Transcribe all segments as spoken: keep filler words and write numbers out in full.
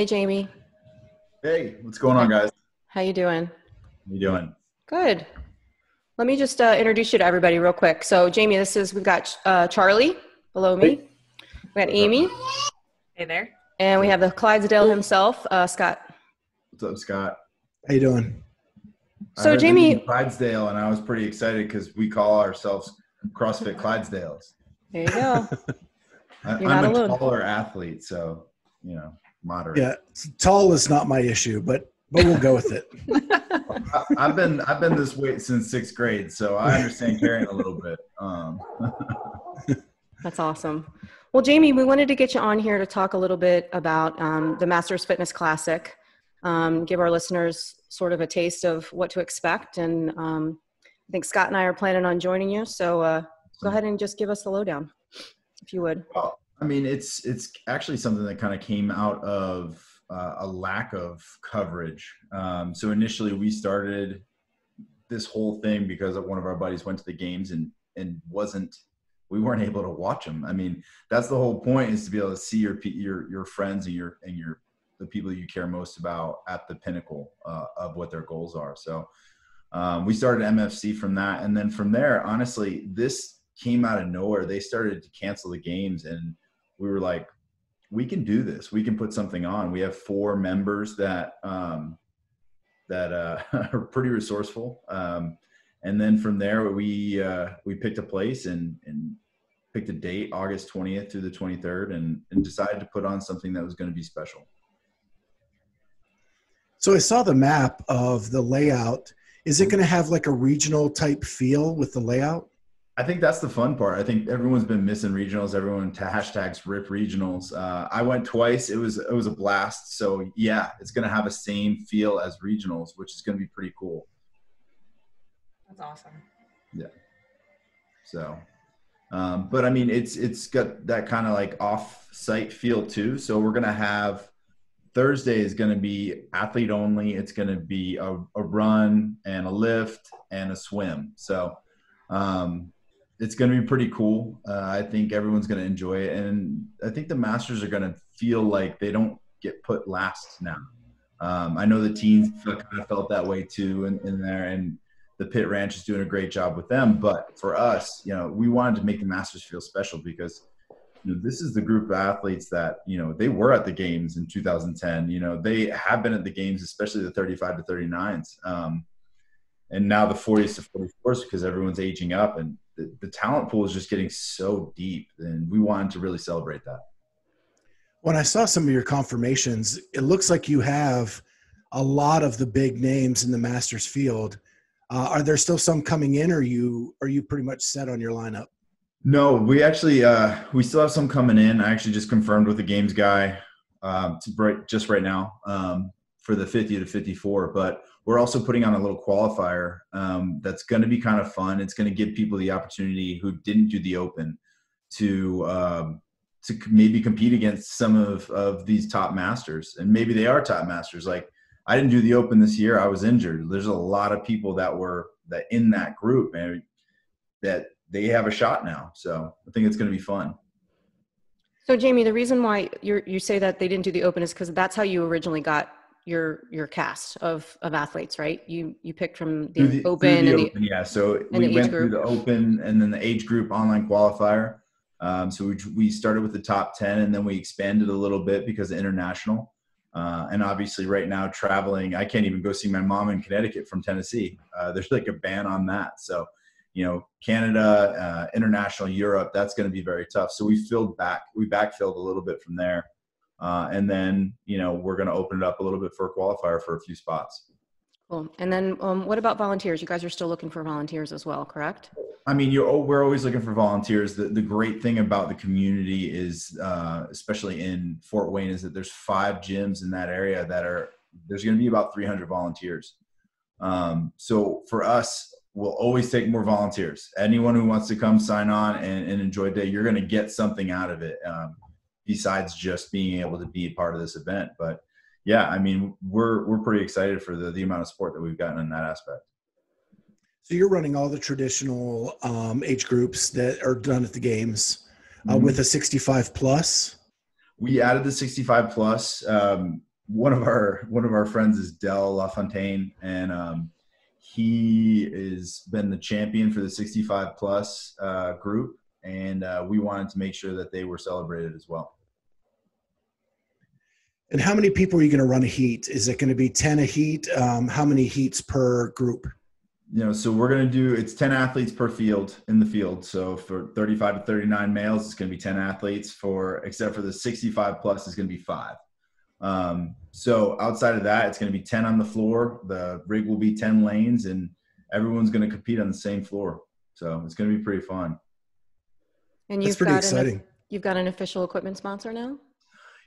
Hey, Jamie. Hey, what's going on, guys? How you doing? How you doing? Good. Let me just uh, introduce you to everybody real quick. So, Jamie, this is, we've got uh, Charlie below me. We got Amy. Hey there. And we have the Clydesdale himself, uh, Scott. What's up, Scott? How you doing? So, Jamie. Clydesdale, and I was pretty excited because we call ourselves CrossFit Clydesdales. There you go. I, I'm a alone. taller athlete, so, you know. Moderate. Yeah, tall is not my issue, but but we'll go with it. I, I've been I've been this weight since sixth grade, so I understand carrying a little bit. Um. That's awesome. Well, Jamie, we wanted to get you on here to talk a little bit about um, the Masters Fitness Classic, um, give our listeners sort of a taste of what to expect, and um, I think Scott and I are planning on joining you. So uh, go ahead and just give us the lowdown, if you would. Well, I mean, it's it's actually something that kind of came out of uh, a lack of coverage. Um, so initially, we started this whole thing because one of our buddies went to the games and and wasn't we weren't able to watch them. I mean, that's the whole point, is to be able to see your your your friends and your and your the people you care most about at the pinnacle uh, of what their goals are. So um, we started M F C from that, and then from there, honestly, this came out of nowhere. They started to cancel the games, and we were like, we can do this. We can put something on. We have four members that um, that uh, are pretty resourceful. Um, and then from there, we uh, we picked a place and, and picked a date, August twentieth through the twenty-third, and, and decided to put on something that was going to be special. So I saw the map of the layout. Is it going to have like a regional type feel with the layout? I think that's the fun part. I think everyone's been missing regionals. Everyone hashtags rip regionals. Uh, I went twice. It was it was a blast. So yeah, it's going to have the same feel as regionals, which is going to be pretty cool. That's awesome. Yeah. So, um, but I mean, it's it's got that kind of like off-site feel too. So we're going to have Thursday is going to be athlete only. It's going to be a, a run and a lift and a swim. So. Um, It's going to be pretty cool. Uh, I think everyone's going to enjoy it. And I think the Masters are going to feel like they don't get put last now. Um, I know the teens kind of felt that way too in, in there. And the Pit Ranch is doing a great job with them. But for us, you know, we wanted to make the Masters feel special because, you know, this is the group of athletes that, you know, they were at the games in two thousand ten. You know, they have been at the games, especially the thirty-five to thirty-nines. Um, and now the forties to forty-fours because everyone's aging up and the, the talent pool is just getting so deep, and we wanted to really celebrate that. When I saw some of your confirmations, it looks like you have a lot of the big names in the Masters field. Uh, are there still some coming in, or are you, are you pretty much set on your lineup? No, we actually uh, – we still have some coming in. I actually just confirmed with the games guy uh, to, just right now um, for the fifty to fifty-four, but – we're also putting on a little qualifier um, that's going to be kind of fun. It's going to give people the opportunity who didn't do the Open to um, to maybe compete against some of, of these top masters. And maybe they are top masters. Like, I didn't do the Open this year. I was injured. There's a lot of people that were that in that group and that they have a shot now. So I think it's going to be fun. So, Jamie, the reason why you're, you say that they didn't do the Open is because that's how you originally got your your cast of of athletes, right? You you picked from the, the Open the and open, the, yeah. So we went through the Open and then the age group online qualifier. Um, so we we started with the top ten, and then we expanded a little bit because of international. Uh, and obviously, right now traveling, I can't even go see my mom in Connecticut from Tennessee. Uh, there's like a ban on that. So, you know, Canada, uh, international, Europe, that's going to be very tough. So we filled back, we backfilled a little bit from there. Uh, and then, you know, we're going to open it up a little bit for a qualifier for a few spots. Cool. And then um, what about volunteers? You guys are still looking for volunteers as well, correct? I mean, you're, we're always looking for volunteers. The, the great thing about the community is, uh, especially in Fort Wayne, is that there's five gyms in that area that are, there's going to be about three hundred volunteers. Um, so for us, we'll always take more volunteers. Anyone who wants to come sign on and, and enjoy the day, you're going to get something out of it. Um, besides just being able to be a part of this event. But yeah, I mean, we're, we're pretty excited for the, the amount of support that we've gotten in that aspect. So you're running all the traditional um, age groups that are done at the games uh, mm-hmm. with a sixty-five plus? We added the sixty-five plus. Um, one of our one of our friends is Del LaFontaine, and um, he is been the champion for the sixty-five plus uh, group, and uh, we wanted to make sure that they were celebrated as well. And how many people are you going to run a heat? Is it going to be ten a heat? Um, how many heats per group? You know, so we're going to do, it's ten athletes per field in the field. So for thirty-five to thirty-nine males, it's going to be ten athletes. For, except for the sixty-five plus, it's going to be five. Um, so outside of that, it's going to be ten on the floor. The rig will be ten lanes, and everyone's going to compete on the same floor. So it's going to be pretty fun. And you've got exciting. An, you've got an official equipment sponsor now?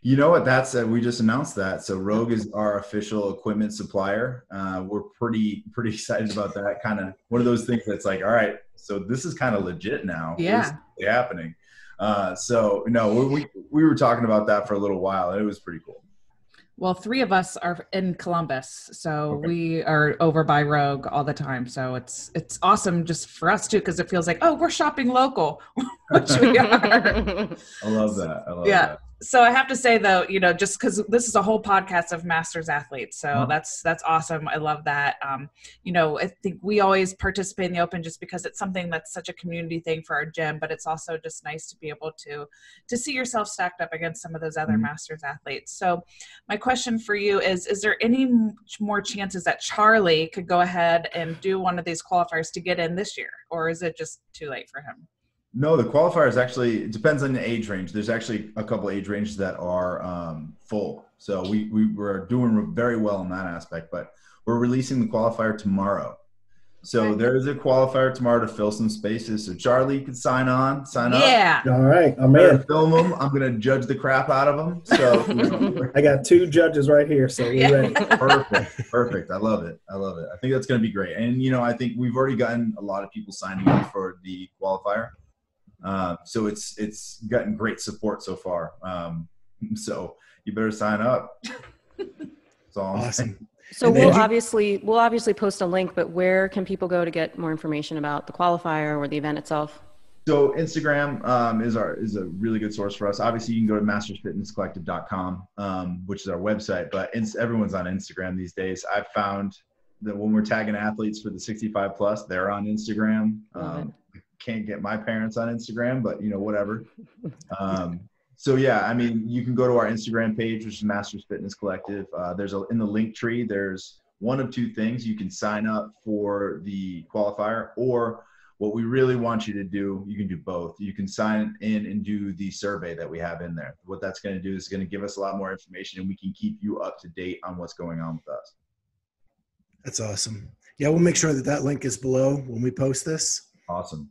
You know what? That's uh, we just announced that. So Rogue is our official equipment supplier. Uh, we're pretty pretty excited about that. Kind of one of those things that's like, all right, so this is kind of legit now. Yeah, it's happening. Uh, so no, we we were talking about that for a little while, and it was pretty cool. Well, three of us are in Columbus, so okay. we are over by Rogue all the time. So it's it's awesome just for us too, because it feels like, oh, we're shopping local, which we are. I love that. I love yeah. that. So I have to say though, you know, just because this is a whole podcast of Masters athletes, so mm-hmm. that's that's awesome. I love that. Um, you know, I think we always participate in the Open just because it's something that's such a community thing for our gym, but it's also just nice to be able to to see yourself stacked up against some of those other mm-hmm. Masters athletes. So my question for you is: is there any more chances that Charlie could go ahead and do one of these qualifiers to get in this year, or is it just too late for him? No, the qualifiers actually, it depends on the age range. There's actually a couple age ranges that are um, full. So we, we were doing very well in that aspect, but we're releasing the qualifier tomorrow. So okay. there is a qualifier tomorrow to fill some spaces. So Charlie, you can sign on, sign up. Yeah. All right. I'm going to film them. I'm going to judge the crap out of them. So you know, I got two judges right here. So we're yeah. ready. Perfect. Perfect. I love it. I love it. I think that's going to be great. And, you know, I think we've already gotten a lot of people signing up for the qualifier. Uh, so it's it's gotten great support so far. Um, so you better sign up. That's all I'm saying. Awesome. So and we'll obviously we'll obviously post a link, but where can people go to get more information about the qualifier or the event itself? So Instagram um, is our is a really good source for us. Obviously, you can go to masters fitness collective dot com, um, which is our website. But it's, everyone's on Instagram these days. I've found that when we're tagging athletes for the sixty-five plus, they're on Instagram. Um, can't get my parents on Instagram, but you know, whatever. Um, so yeah, I mean, you can go to our Instagram page, which is Masters Fitness Collective. Uh, there's a, in the link tree, there's one of two things. You can sign up for the qualifier, or what we really want you to do, you can do both. You can sign in and do the survey that we have in there. What that's going to do is going to give us a lot more information, and we can keep you up to date on what's going on with us. That's awesome. Yeah. We'll make sure that that link is below when we post this. Awesome.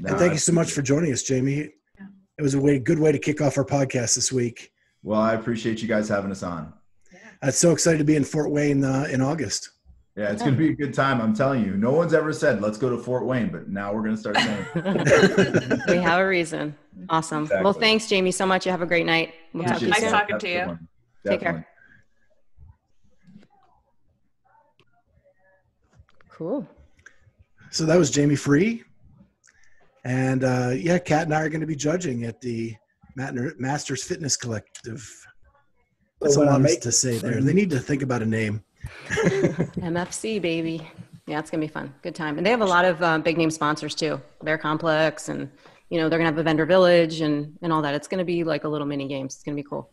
No, and thank you so much for joining us, Jamie. Yeah. It was a way, good way to kick off our podcast this week. Well, I appreciate you guys having us on. Yeah. I'm so excited to be in Fort Wayne uh, in August. Yeah, it's yeah. going to be a good time. I'm telling you, no one's ever said, let's go to Fort Wayne, but now we're going to start saying we have a reason. Awesome. Exactly. Well, thanks, Jamie, so much. You have a great night. We'll yeah, talk nice soon. Talking That's to you. Take care. Cool. So that was Jamie Freeh. And uh, yeah, Kat and I are going to be judging at the Masters Fitness Collective. That's so a lot make, to say there. They need to think about a name. M F C, baby. Yeah, it's going to be fun. Good time. And they have a lot of uh, big name sponsors too. Bear Complex, and you know, they're going to have a vendor village and, and all that. It's going to be like a little mini games. It's going to be cool.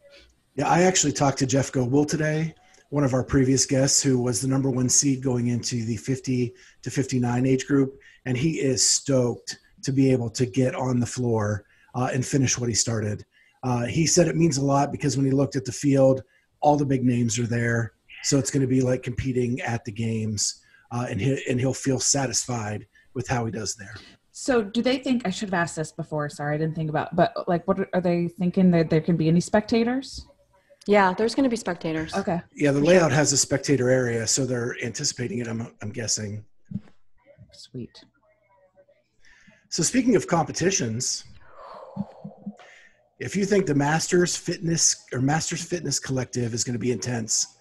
Yeah, I actually talked to Jeff Goldwell today, one of our previous guests who was the number one seed going into the fifty to fifty-nine age group. And he is stoked to be able to get on the floor uh, and finish what he started. Uh, he said it means a lot because when he looked at the field, all the big names are there. So it's going to be like competing at the games, uh, and, he, and he'll feel satisfied with how he does there. So do they think, I should have asked this before, sorry, I didn't think about, but like, what are they thinking, that there can be any spectators? Yeah, there's going to be spectators. Okay. Yeah, the layout has a spectator area, so they're anticipating it, I'm, I'm guessing. Sweet. So speaking of competitions, if you think the Masters Fitness or Masters Fitness Collective is going to be intense,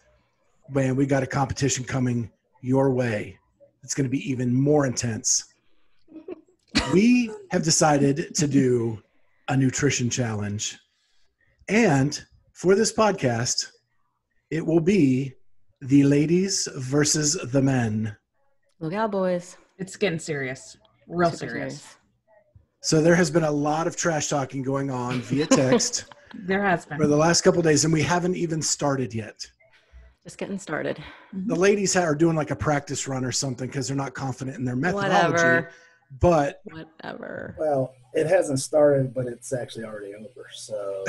man, we got a competition coming your way. It's going to be even more intense. We have decided to do a nutrition challenge, and for this podcast, it will be the ladies versus the men. Look out, boys. It's getting serious. Real serious. serious. So there has been a lot of trash talking going on via text. There has been. For the last couple of days, and we haven't even started yet. Just getting started. The ladies are doing like a practice run or something because they're not confident in their methodology. Whatever. But whatever. Well, it hasn't started, but it's actually already over. So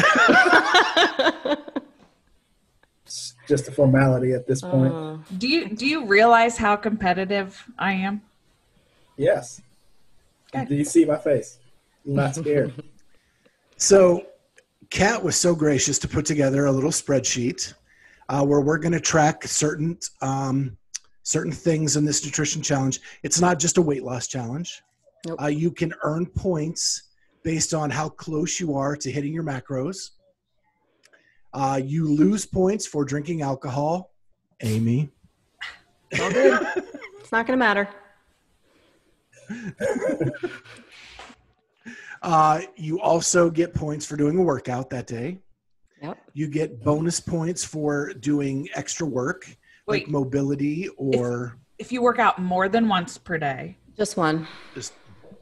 it's just a formality at this point. Uh, do you do you realize how competitive I am? Yes. Okay. Do you see my face? I'm not scared. So Kat was so gracious to put together a little spreadsheet uh, where we're going to track certain um, certain things in this nutrition challenge. It's not just a weight loss challenge. Nope. Uh, you can earn points based on how close you are to hitting your macros. Uh, you lose points for drinking alcohol. Amy. All good. It's not going to matter. Uh, you also get points for doing a workout that day. Yep. You get bonus points for doing extra work. Wait, like mobility or... If, if you work out more than once per day. Just one. Just,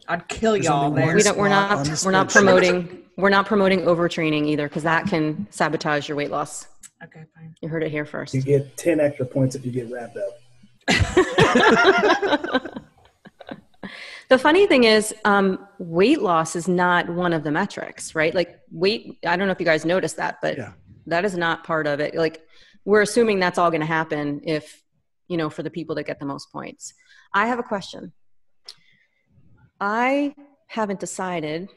I'd kill y'all there. We don't, we're not, we're not promoting, we're not promoting overtraining either, because that can sabotage your weight loss. Okay, fine. You heard it here first. You get ten extra points if you get wrapped up. The funny thing is, um, weight loss is not one of the metrics, right? Like weight, I don't know if you guys noticed that, but yeah. That is not part of it. Like we're assuming that's all going to happen if, you know, for the people that get the most points. I have a question. I haven't decided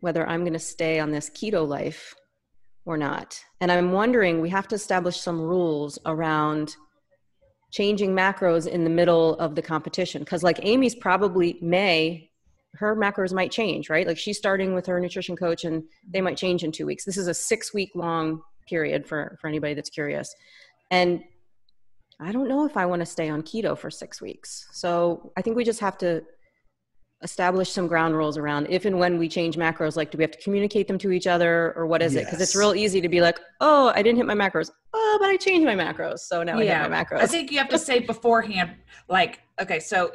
whether I'm going to stay on this keto life or not. And I'm wondering, we have to establish some rules around changing macros in the middle of the competition. Cause like Amy's probably may, her macros might change, right? Like she's starting with her nutrition coach and they might change in two weeks. This is a six week long period for, for anybody that's curious. And I don't know if I want to stay on keto for six weeks. So I think we just have to establish some ground rules around if and when we change macros, like do we have to communicate them to each other or what is yes. it? Because it's real easy to be like, oh, I didn't hit my macros. Oh, but I changed my macros. So now yeah. I hit my macros. I think you have to say beforehand, like, okay, so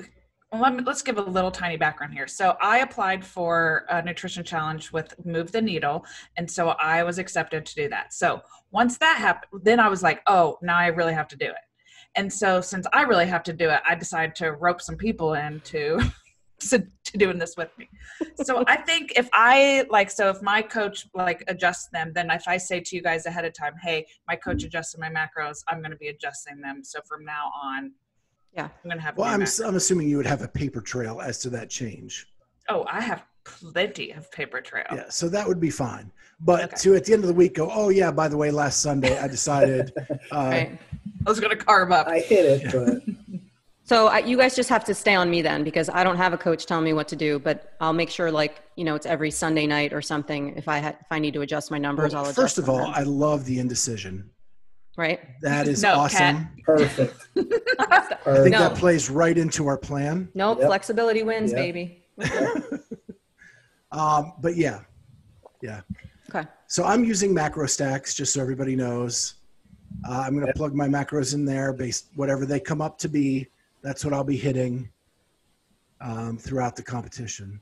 let me, let's give a little tiny background here. So I applied for a nutrition challenge with Move the Needle. And so I was accepted to do that. So once that happened, then I was like, oh, now I really have to do it. And so since I really have to do it, I decided to rope some people into to doing this with me. So I think if I like, so if my coach like adjusts them, then if I say to you guys ahead of time, hey, my coach adjusted my macros, I'm going to be adjusting them. So from now on, yeah, I'm going to have, well, I'm, I'm assuming you would have a paper trail as to that change. Oh, I have plenty of paper trail. Yeah. So that would be fine. But okay. to at the end of the week go, oh yeah, by the way, last Sunday I decided, uh, right. I was going to carve up. I hit it, but so I, you guys just have to stay on me then, because I don't have a coach telling me what to do, but I'll make sure like, you know, it's every Sunday night or something. If I ha if I need to adjust my numbers, well, I'll adjust. First of all, them. I love the indecision. Right? That is no, awesome. Cat. Perfect. Perfect. I think no. that plays right into our plan. Nope. Yep. Flexibility wins, yep. baby. um, but yeah. Yeah. Okay. So I'm using MacroStacks just so everybody knows. Uh, I'm going to yep. plug my macros in there based whatever they come up to be. That's what I'll be hitting um, throughout the competition.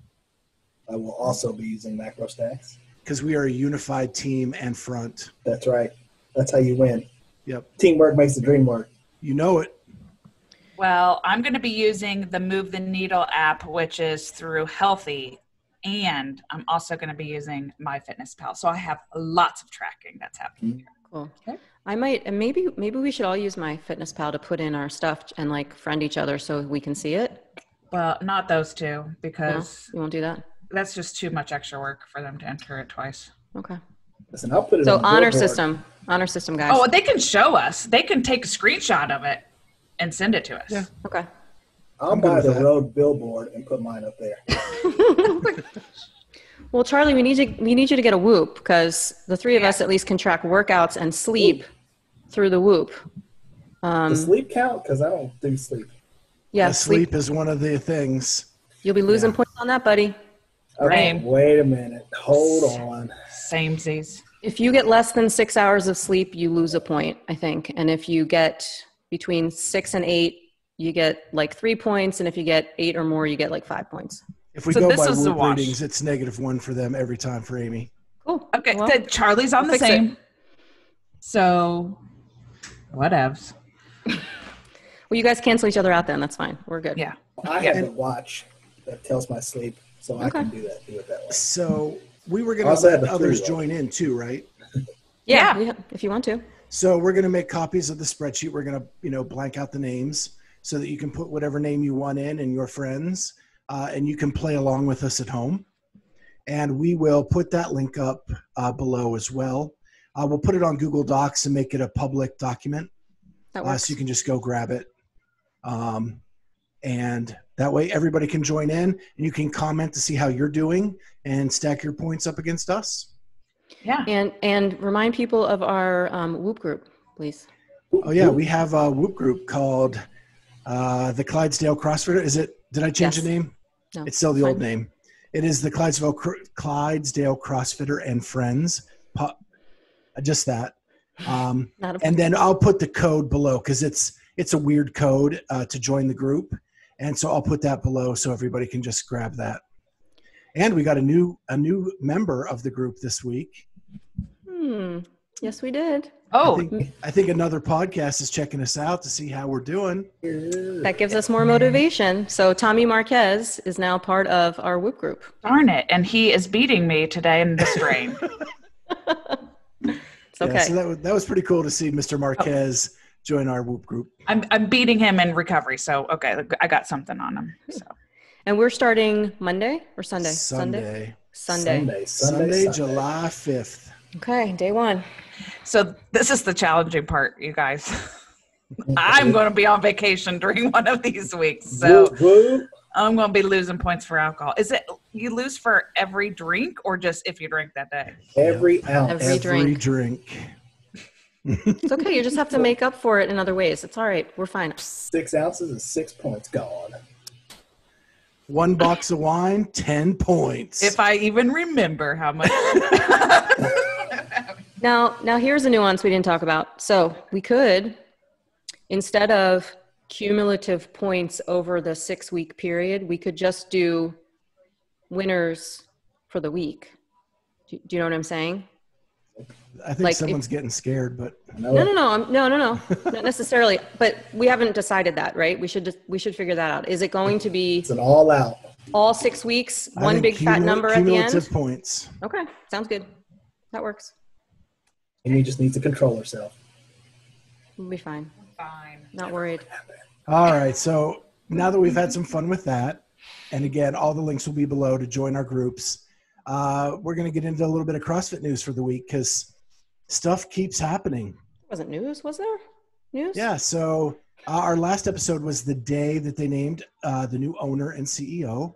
I will also be using MacroStacks. Because we are a unified team and front. That's right. That's how you win. Yep. Teamwork makes the dream work. You know it. Well, I'm going to be using the Move the Needle app, which is through Healthy. And I'm also going to be using MyFitnessPal. So I have lots of tracking that's happening here. Cool. Okay. I might, and maybe, maybe we should all use MyFitnessPal to put in our stuff and like friend each other so we can see it. Well, not those two, because no, you won't do that. That's just too much extra work for them to enter it twice. Okay. Listen, I'll put it so on honor system, honor system guys. Oh, they can show us. They can take a screenshot of it and send it to us. Yeah. Okay. I'll buy the Rogue billboard and put mine up there. Well, Charlie, we need you, we need you to get a Whoop, because the three of yeah. us at least can track workouts and sleep Whoop. through the Whoop. Um, Does sleep count? Because I don't do sleep. Yeah, sleep. sleep is one of the things. You'll be losing yeah. points on that, buddy. Okay, wait a minute. Hold on. Samesies. If you get less than six hours of sleep, you lose a point, I think. And if you get between six and eight, you get like three points. And if you get eight or more, you get like five points. If we so go by Whoop ratings, it's negative one for them every time for Amy. Cool. Okay. Well, so Charlie's on the same. It. So whatevs. Well, you guys cancel each other out then. That's fine. We're good. Yeah. I yeah. have a watch that tells my sleep, so okay. I can do that. Do it that way. So we were going to let others join in too, right? Yeah, yeah, if you want to. So we're going to make copies of the spreadsheet. We're going to, you know, blank out the names so that you can put whatever name you want in and your friends, uh, and you can play along with us at home. And we will put that link up uh, below as well. Uh, we'll put it on Google Docs and make it a public document. That works. Uh, so you can just go grab it. Um, and that way everybody can join in and you can comment to see how you're doing and stack your points up against us. Yeah. And, and remind people of our, um, Whoop group, please. Oh yeah. We have a Whoop group called, uh, the Clydesdale Crossfitter. Is it, did I change yes. the name? No. It's still the old name. It is the Clydesdale, Clydesdale Crossfitter and Friends. Pop, just that. Um, and then I'll put the code below, cause it's, it's a weird code uh, to join the group. And so I'll put that below so everybody can just grab that. And we got a new a new member of the group this week. Hmm. Yes, we did. Oh. I think, I think another podcast is checking us out to see how we're doing. That gives us more motivation. So Tommy Marquez is now part of our Whoop group. Darn it. And he is beating me today in this rain. It's okay. Yeah, so that, that was pretty cool to see Mister Marquez. Oh. Join our Whoop group. I'm, I'm beating him in recovery. So, okay. I got something on him. So. And we're starting Monday or Sunday? Sunday. Sunday. Sunday. Sunday, Sunday, Sunday. July fifth. Okay. Day one. So this is the challenging part, you guys. I'm going to be on vacation during one of these weeks. So whoop, whoop. I'm going to be losing points for alcohol. Is it, you lose for every drink or just if you drink that day? Every ounce. Every, every drink. drink. It's okay. You just have to make up for it in other ways. It's all right. We're fine. Six ounces and six points gone. One box of wine, ten points. If I even remember how much. Now, now here's a nuance we didn't talk about. So we could, instead of cumulative points over the six-week period, we could just do winners for the week. Do, do you know what I'm saying? I think like someone's if, getting scared, but no, no, no, no, no, no, no. Not necessarily. But we haven't decided that, right? We should we should figure that out. Is it going to be it's an all out, all six weeks, I one big fat number at the end? Cumulative points. Okay, sounds good. That works. And you just need to control herself. We'll be fine. Fine. Not worried. All right. So now that we've had some fun with that, and again, all the links will be below to join our groups. Uh, we're going to get into a little bit of CrossFit news for the week because stuff keeps happening. Wasn't news, was there? News? Yeah, so uh, our last episode was the day that they named uh, the new owner and C E O.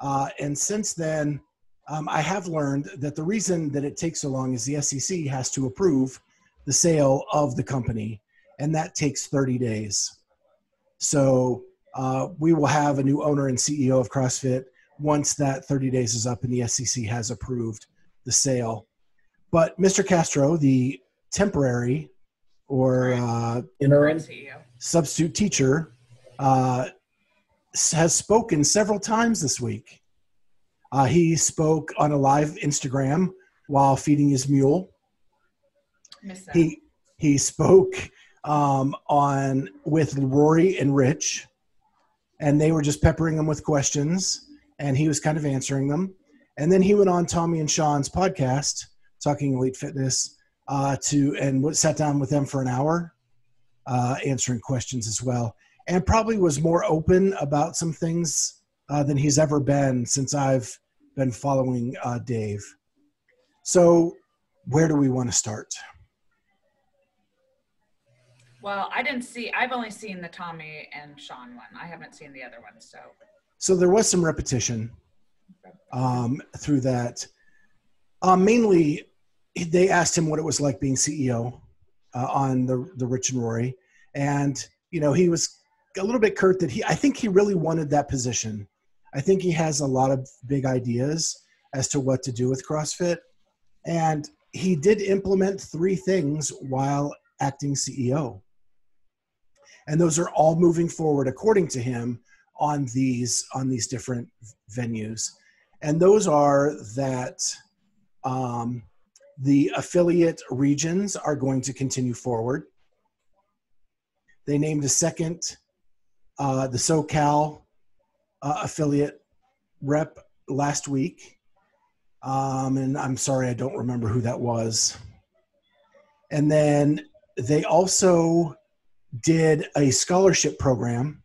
Uh, and since then, um, I have learned that the reason that it takes so long is the S E C has to approve the sale of the company, and that takes thirty days. So uh, we will have a new owner and C E O of CrossFit once that thirty days is up and the S E C has approved the sale. But Mister Castro, the temporary or uh, interim substitute teacher, uh, has spoken several times this week. Uh, he spoke on a live Instagram while feeding his mule. He, he spoke um, on with Rory and Rich, and they were just peppering him with questions. And he was kind of answering them. And then he went on Tommy and Sean's podcast, Talking Elite Fitness, uh, to and sat down with them for an hour, uh, answering questions as well. And probably was more open about some things uh, than he's ever been since I've been following uh, Dave. So where do we want to start? Well, I didn't see – I've only seen the Tommy and Sean one. I haven't seen the other one, so – So there was some repetition um, through that. Um, mainly, they asked him what it was like being C E O uh, on the the Rich and Rory, and you know he was a little bit curt that he. I think he really wanted that position. I think he has a lot of big ideas as to what to do with CrossFit, and he did implement three things while acting C E O. And those are all moving forward, according to him, on these, on these different venues. And those are that um, the affiliate regions are going to continue forward. They named a second, uh, the SoCal uh, affiliate rep last week. Um, and I'm sorry, I don't remember who that was. And then they also did a scholarship program,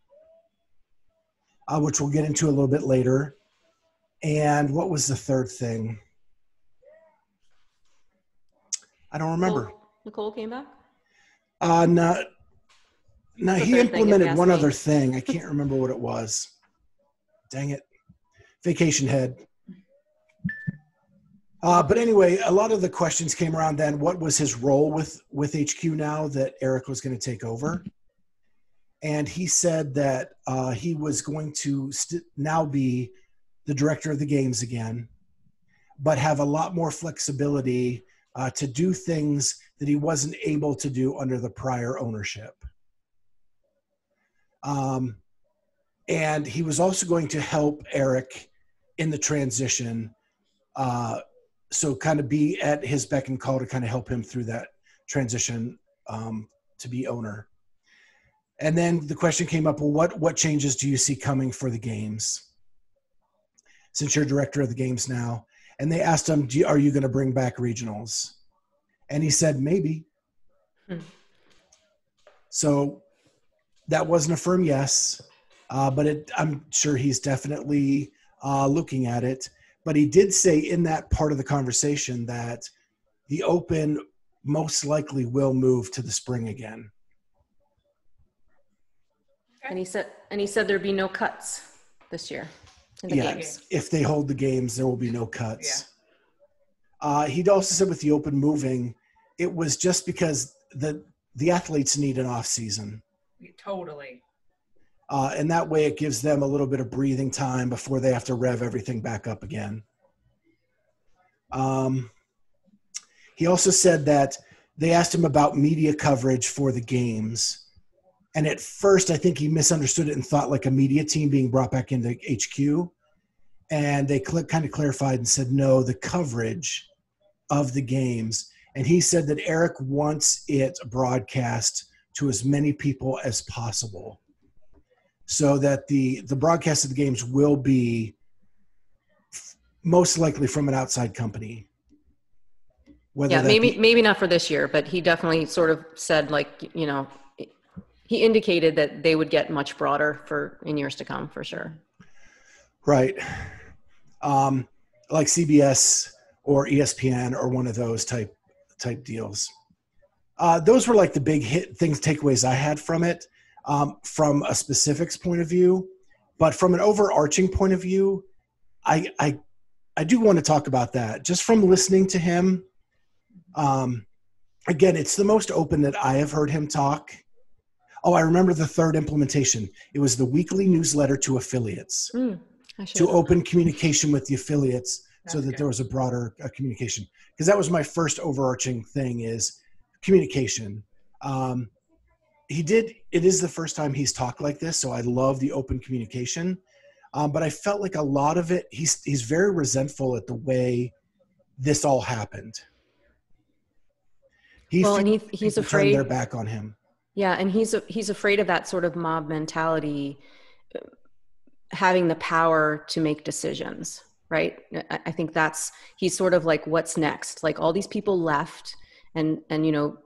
uh, which we'll get into a little bit later. And what was the third thing? I don't remember. Nicole, Nicole came back? Uh, no, no he implemented one other thing. I can't remember what it was. Dang it. Vacation head. Uh, but anyway, a lot of the questions came around then. What was his role with, with H Q now that Eric was going to take over? And he said that uh, he was going to st- now be the director of the games again, but have a lot more flexibility uh, to do things that he wasn't able to do under the prior ownership. Um, and he was also going to help Eric in the transition, uh, so kind of be at his beck and call to kind of help him through that transition um, to be owner. And then the question came up, well, what, what changes do you see coming for the games, since you're director of the games now? And they asked him, are you going to bring back regionals? And he said, maybe. Hmm. So that wasn't a firm yes, uh, but it, I'm sure he's definitely uh, looking at it. But he did say in that part of the conversation that the Open most likely will move to the spring again. And he said, and he said there'd be no cuts this year. Yeah, games. If they hold the games, there will be no cuts. Yeah. Uh, he'd also said with the Open moving, it was just because the the athletes need an off season. Totally. Uh, and that way, it gives them a little bit of breathing time before they have to rev everything back up again. Um, he also said that they asked him about media coverage for the games. And at first, I think he misunderstood it and thought like a media team being brought back into H Q. And they cl- kind of clarified and said, no, the coverage of the games. And he said that Eric wants it broadcast to as many people as possible, so that the, the broadcast of the games will be f- most likely from an outside company. Whether yeah, maybe, be- maybe not for this year, but he definitely sort of said like, you know, he indicated that they would get much broader for in years to come, for sure. Right. Um, like C B S or E S P N or one of those type type deals. Uh, those were like the big hit things, takeaways I had from it, um, from a specifics point of view. But from an overarching point of view, I I, I do want to talk about that. Just from listening to him, um, again, it's the most open that I have heard him talk. Oh, I remember the third implementation. It was the weekly newsletter to affiliates, mm, to open communication with the affiliates. That's so that good. There was a broader uh, communication. Because that was my first overarching thing, is communication. Um, he did, it is the first time he's talked like this, so I love the open communication. Um, but I felt like a lot of it, he's, he's very resentful at the way this all happened. He well, and he, he's afraid. Turned their back on him. Yeah, and he's he's afraid of that sort of mob mentality, having the power to make decisions, right? I think that's, he's sort of like, what's next? Like all these people left and, and you know,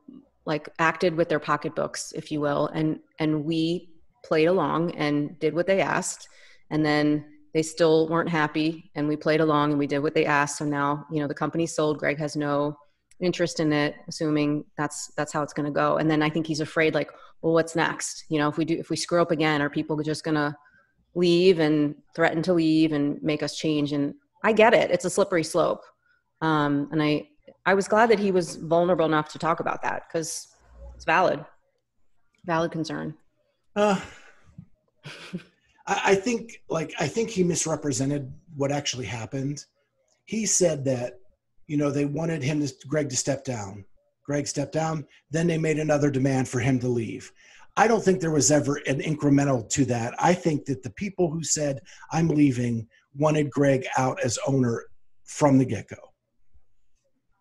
like acted with their pocketbooks, if you will, and, and we played along and did what they asked, and then they still weren't happy, and we played along and we did what they asked, so now, you know, the company sold, Greg has no interest in it, assuming that's that's how it's going to go. And then I think he's afraid, like, well, what's next? You know, if we do, if we screw up again, are people just going to leave and threaten to leave and make us change? And I get it; it's a slippery slope. Um, and I I was glad that he was vulnerable enough to talk about that, because it's valid, valid concern. Uh, I, I think, like, I think he misrepresented what actually happened. He said that you know, they wanted him, to, Greg, to step down. Greg stepped down. Then they made another demand for him to leave. I don't think there was ever an incremental to that. I think that the people who said, I'm leaving, wanted Greg out as owner from the get-go.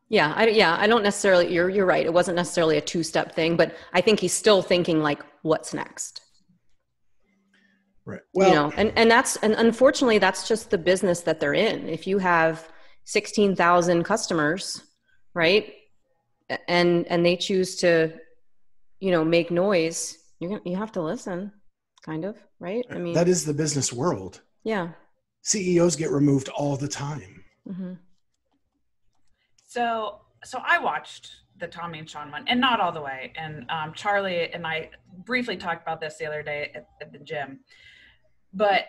Yeah, I, yeah, I don't necessarily, you're, you're right. It wasn't necessarily a two-step thing, but I think he's still thinking like, what's next? Right. Well, you know, and, and that's, and unfortunately that's just the business that they're in. If you have sixteen thousand customers, right? And, and they choose to, you know, make noise, you're gonna, you have to listen kind of, right? I mean, that is the business world. Yeah. C E Os get removed all the time. Mm-hmm. So, so I watched the Tommy and Sean one, and not all the way. And um, Charlie and I briefly talked about this the other day at, at the gym. But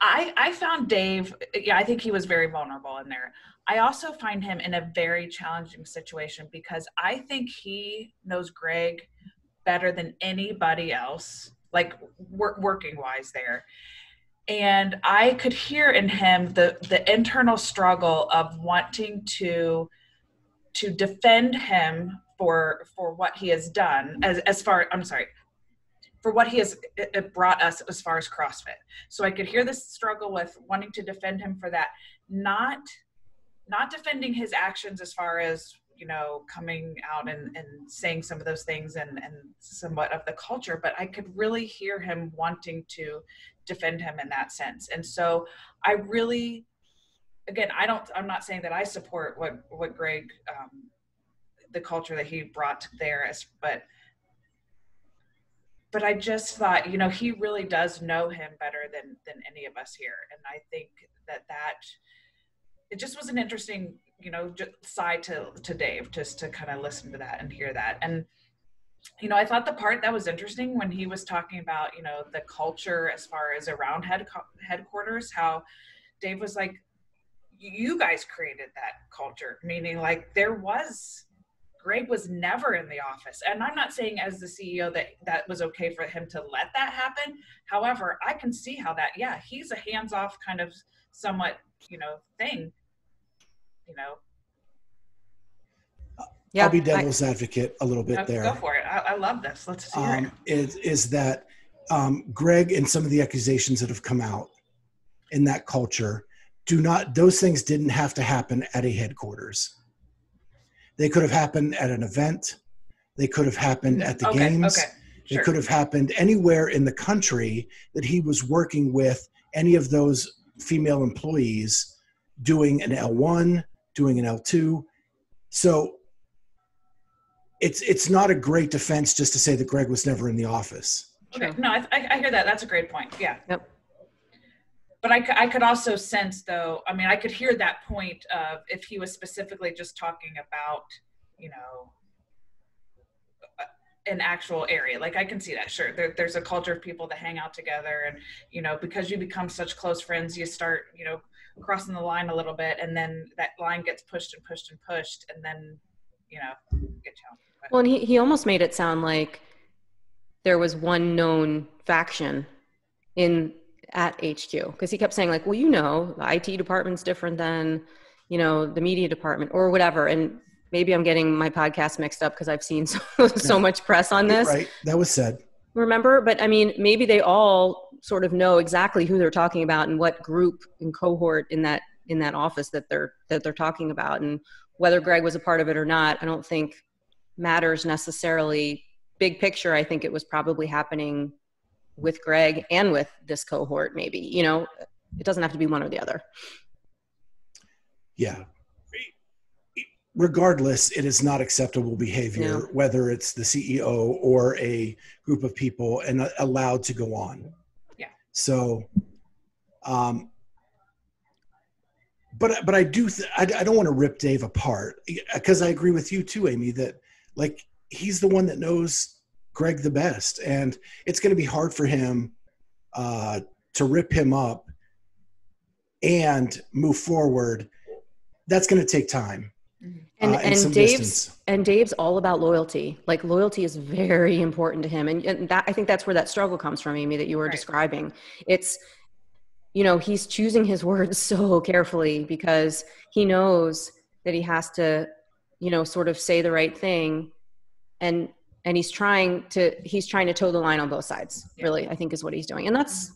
I, I found Dave, yeah, I think he was very vulnerable in there. I also find him in a very challenging situation because I think he knows Greg better than anybody else, like wor- working wise there. And I could hear in him the, the internal struggle of wanting to, to defend him for, for what he has done as, as far, I'm sorry, for what he has it brought us as far as CrossFit. So I could hear this struggle with wanting to defend him for that, not, not defending his actions as far as, you know, coming out and, and saying some of those things and, and somewhat of the culture, but I could really hear him wanting to defend him in that sense. And so I really, again, I don't, I'm not saying that I support what, what Greg, um, the culture that he brought there, but, but I just thought, you know, he really does know him better than, than any of us here. And I think that that, it just was an interesting, you know, just side to, to Dave, just to kind of listen to that and hear that. And, you know, I thought the part that was interesting when he was talking about, you know, the culture as far as around head headquarters, how Dave was like, you guys created that culture, meaning like there was, Greg was never in the office. And I'm not saying as the C E O that that was okay for him to let that happen. However, I can see how that, yeah, he's a hands-off kind of somewhat, you know, thing. You know, yeah, I'll be devil's I, advocate a little bit no, there. Go for it. I, I love this. Let's hear um, it. Is, is that um, Greg and some of the accusations that have come out in that culture do not, those things didn't have to happen at a headquarters. They could have happened at an event. They could have happened at the okay, games. Okay, sure. They could have happened anywhere in the country that he was working with any of those female employees doing an L one, doing an L two. So it's it's not a great defense just to say that Greg was never in the office. Okay, no, I, I hear that. That's a great point. Yeah. Yep. But I, I could also sense though, I mean, I could hear that point of if he was specifically just talking about, you know, an actual area. Like I can see that. Sure. There, there's a culture of people that hang out together and, you know, because you become such close friends, you start, you know, crossing the line a little bit, and then that line gets pushed and pushed and pushed, and then, you know, get challenged. Well, and he, he almost made it sound like there was one known faction in at H Q, because he kept saying like, well, you know, the I T department's different than, you know, the media department or whatever. And maybe I'm getting my podcast mixed up because I've seen so, so much press on this. Right, that was said. Remember, but I mean, maybe they all sort of know exactly who they're talking about and what group and cohort in that in that office that they're that they're talking about, and whether Greg was a part of it or not, I don't think matters necessarily. Big picture, I think it was probably happening with Greg and with this cohort. Maybe, you know, it doesn't have to be one or the other. Yeah. Regardless, it is not acceptable behavior, yeah, whether it's the C E O or a group of people, and allowed to go on. Yeah. So, um, but, but I do, th- I, I don't want to rip Dave apart, because I agree with you too, Amy, that like, he's the one that knows Greg the best, and it's going to be hard for him, uh, to rip him up and move forward. That's going to take time. And, uh, and, and Dave's distance. and Dave's all about loyalty. Like loyalty is very important to him. And, and that, I think that's where that struggle comes from, Amy, that you were right. describing. It's you know, he's choosing his words so carefully because he knows that he has to, you know, sort of say the right thing. And, and he's trying to, he's trying to toe the line on both sides, yeah. really, I think is what he's doing. And that's,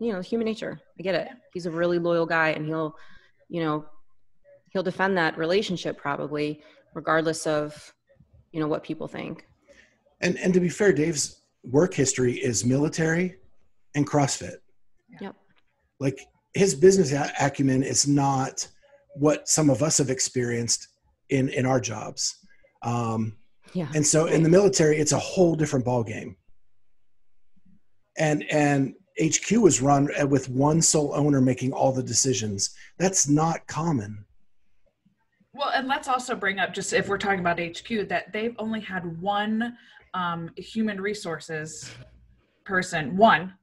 you know, human nature. I get it. Yeah. He's a really loyal guy, and he'll, you know, he'll defend that relationship probably regardless of, you know, what people think. And, and to be fair, Dave's work history is military and CrossFit. Yep. Like, his business acumen is not what some of us have experienced in, in our jobs. Um, yeah. And so in the military, it's a whole different ballgame. And, and H Q was run with one sole owner making all the decisions. That's not common. Well, and let's also bring up, just if we're talking about H Q, that they've only had one um, human resources person, one,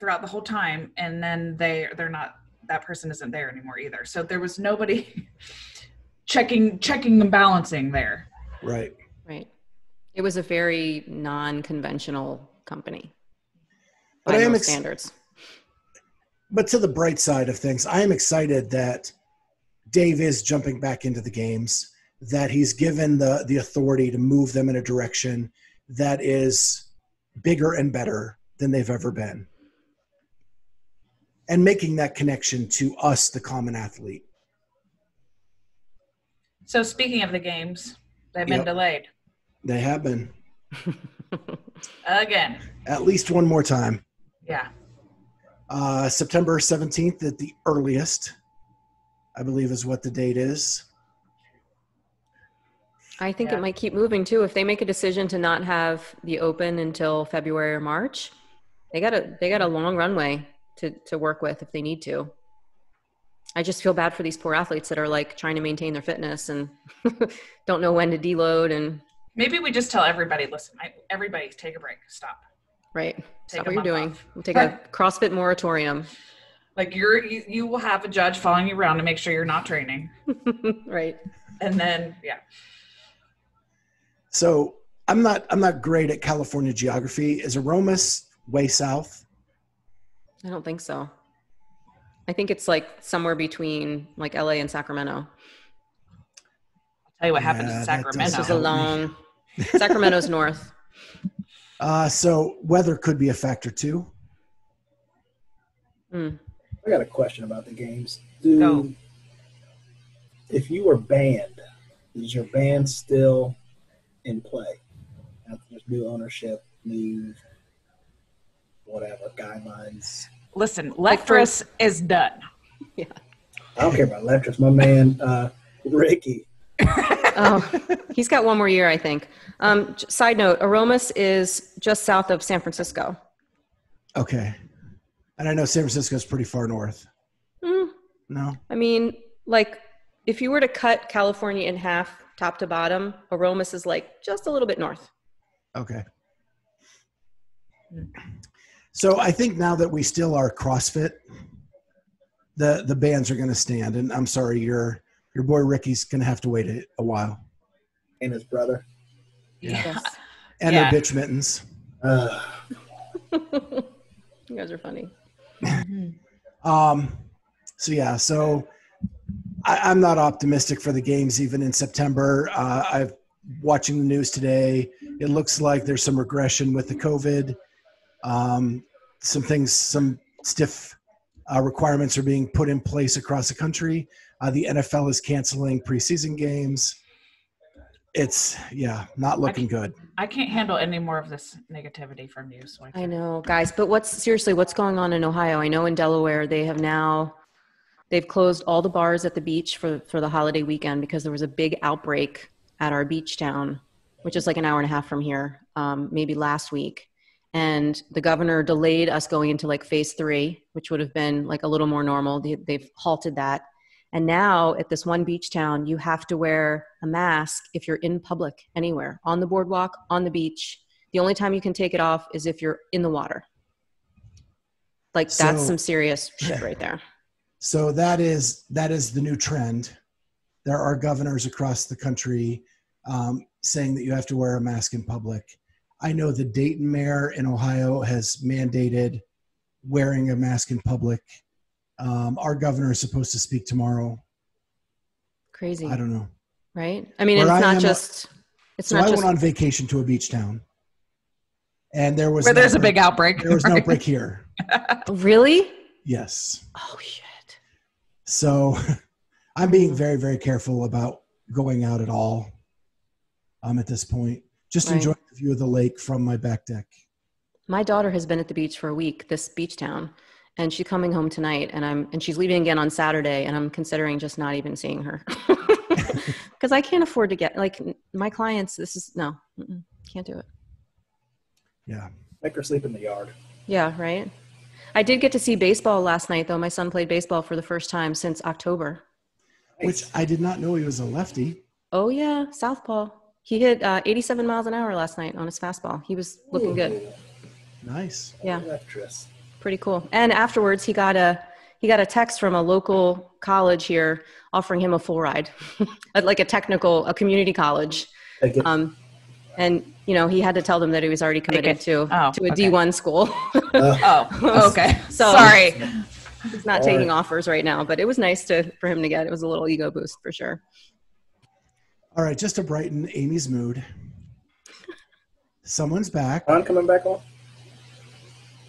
throughout the whole time. And then they, they're not, that person isn't there anymore either. So there was nobody checking, checking and balancing there. Right. Right. It was a very non-conventional company by those standards. But to the bright side of things, I am excited that Dave is jumping back into the games, that he's given the, the authority to move them in a direction that is bigger and better than they've ever been. And making that connection to us, the common athlete. So speaking of the games, they've been yep. delayed. They have been. Again. At least one more time. Yeah. Uh, September seventeenth at the earliest, I believe, is what the date is. I think yeah. it might keep moving too. If they make a decision to not have the open until February or March, they got a they got a long runway to to work with if they need to. I just feel bad for these poor athletes that are like trying to maintain their fitness and don't know when to deload. And maybe we just tell everybody, listen, I, everybody take a break, stop. Right, take stop what you're doing. We'll take a CrossFit moratorium. Like you're, you, you will have a judge following you around to make sure you're not training. Right. And then, yeah. So I'm not, I'm not great at California geography. Is Aromas way south? I don't think so. I think it's like somewhere between like L A and Sacramento. I'll tell you what happened yeah, to Sacramento. This is alone. Sacramento's north. Uh, so weather could be a factor too. Mm. I got a question about the games. Do, no. If you were banned, is your ban still in play? After there's new ownership, new whatever guidelines. Listen, Leftris like is done. Yeah. I don't care about Leftris. My man, uh, Ricky. Oh, he's got one more year, I think. Um, side note, Aromas is just south of San Francisco. Okay. And I know San Francisco is pretty far north. Mm. No? I mean, like, if you were to cut California in half, top to bottom, Aromas is, like, just a little bit north. Okay. So I think now that we still are CrossFit, the, the bans are going to stand. And I'm sorry, your, your boy Ricky's going to have to wait a, a while. And his brother. Yeah. Yes. And yeah. their bitch mittens. Uh. You guys are funny. um so yeah so I, I'm not optimistic for the games even in September. uh I've watching the news today, it looks like there's some regression with the COVID. Um some things, some stiff uh, requirements are being put in place across the country. uh the N F L is canceling preseason games. It's yeah, not looking I good. I can't handle any more of this negativity from you. So I, I know, guys, but what's seriously what's going on in Ohio? I know in Delaware they have now they've closed all the bars at the beach for for the holiday weekend because there was a big outbreak at our beach town, which is like an hour and a half from here, um, maybe last week. And the governor delayed us going into like phase three, which would have been like a little more normal. They, they've halted that. And now at this one beach town, you have to wear a mask if you're in public anywhere, on the boardwalk, on the beach. The only time you can take it off is if you're in the water. Like so, that's some serious shit right there. So that is, that is the new trend. There are governors across the country um, saying that you have to wear a mask in public. I know the Dayton mayor in Ohio has mandated wearing a mask in public Um, our governor is supposed to speak tomorrow. Crazy. I don't know. Right? I mean, Where it's I not am, just. It's so not I just, went on vacation to a beach town. And there was. Where no there's break. a big outbreak. There was an outbreak here. Really? Yes. Oh, shit. So I'm being very, very careful about going out at all um, at this point. Just right. enjoying the view of the lake from my back deck. My daughter has been at the beach for a week, this beach town, and she's coming home tonight, and I'm and she's leaving again on Saturday, and I'm considering just not even seeing her. Because I can't afford to get, like, my clients, this is, no, mm-mm, can't do it. Yeah. Make her sleep in the yard. Yeah, right? I did get to see baseball last night, though. My son played baseball for the first time since October. Which I did not know he was a lefty. Oh, yeah, southpaw. He hit uh, eighty-seven miles an hour last night on his fastball. He was looking Ooh. good. Nice. Yeah. Pretty cool. And afterwards, he got a he got a text from a local college here offering him a full ride, like a technical, a community college. Um, and you know, he had to tell them that he was already committed to oh, to a okay. D one school. uh, oh, okay. So sorry, he's not All taking right. offers right now, but it was nice to for him to get. It was a little ego boost for sure. All right, just to brighten Amy's mood, someone's back. I'm coming back on.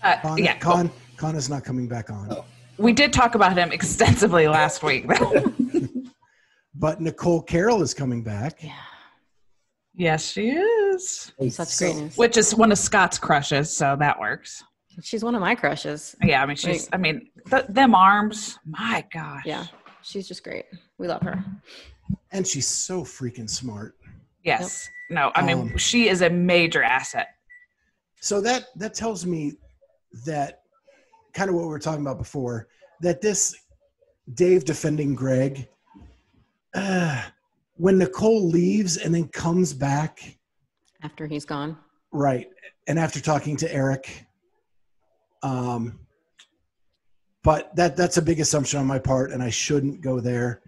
Uh, Con, yeah, Con, cool. Con is not coming back on. Oh. We did talk about him extensively last week. But Nicole Carroll is coming back. Yeah. Yes, she is. Such so, great news. Which is one of Scott's crushes, so that works. She's one of my crushes. Yeah, I mean, she's, I mean, th them arms, my gosh. Yeah, she's just great. We love her. And she's so freaking smart. Yes. Yep. No, I mean, um, she is a major asset. So that, that tells me that kind of what we were talking about before, that this Dave defending Greg, uh, when Nicole leaves and then comes back. After he's gone. Right. And after talking to Eric. Um, but that that's a big assumption on my part, and I shouldn't go there.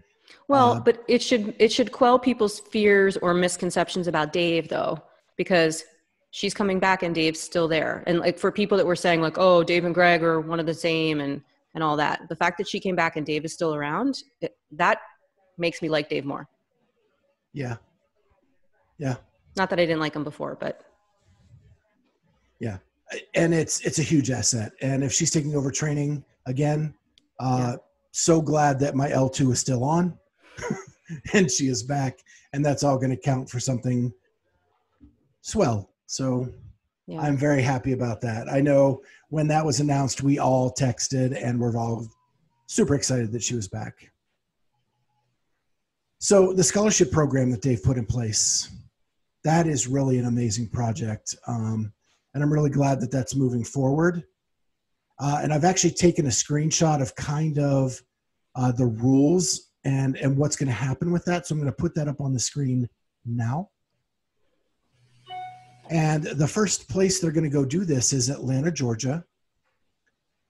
Well, uh, but it should, it should quell people's fears or misconceptions about Dave, though, because she's coming back and Dave's still there. And like for people that were saying like, oh, Dave and Greg are one of the same and, and all that. The fact that she came back and Dave is still around, it, that makes me like Dave more. Yeah. Yeah. Not that I didn't like him before, but. Yeah. And it's, it's a huge asset. And if she's taking over training again, uh, yeah. so glad that my L two is still on and she is back. And that's all going to count for something swell. So yeah. I'm very happy about that. I know when that was announced, we all texted and were all super excited that she was back. So the scholarship program that they've put in place, that is really an amazing project. Um, and I'm really glad that that's moving forward. Uh, and I've actually taken a screenshot of kind of uh, the rules and, and what's going to happen with that. So I'm going to put that up on the screen now. And the first place they're going to go do this is Atlanta, Georgia.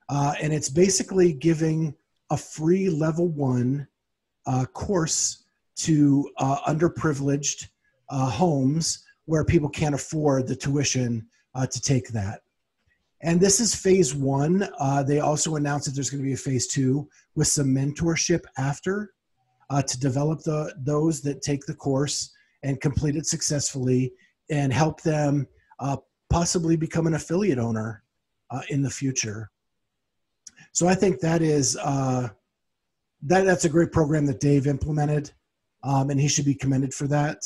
Uh, and it's basically giving a free level one uh, course to uh, underprivileged uh, homes where people can't afford the tuition uh, to take that. And this is phase one. Uh, they also announced that there's going to be a phase two with some mentorship after uh, to develop the, those that take the course and complete it successfully, and help them uh, possibly become an affiliate owner uh, in the future. So I think that is, uh, that, that's a great program that Dave implemented, um, and he should be commended for that.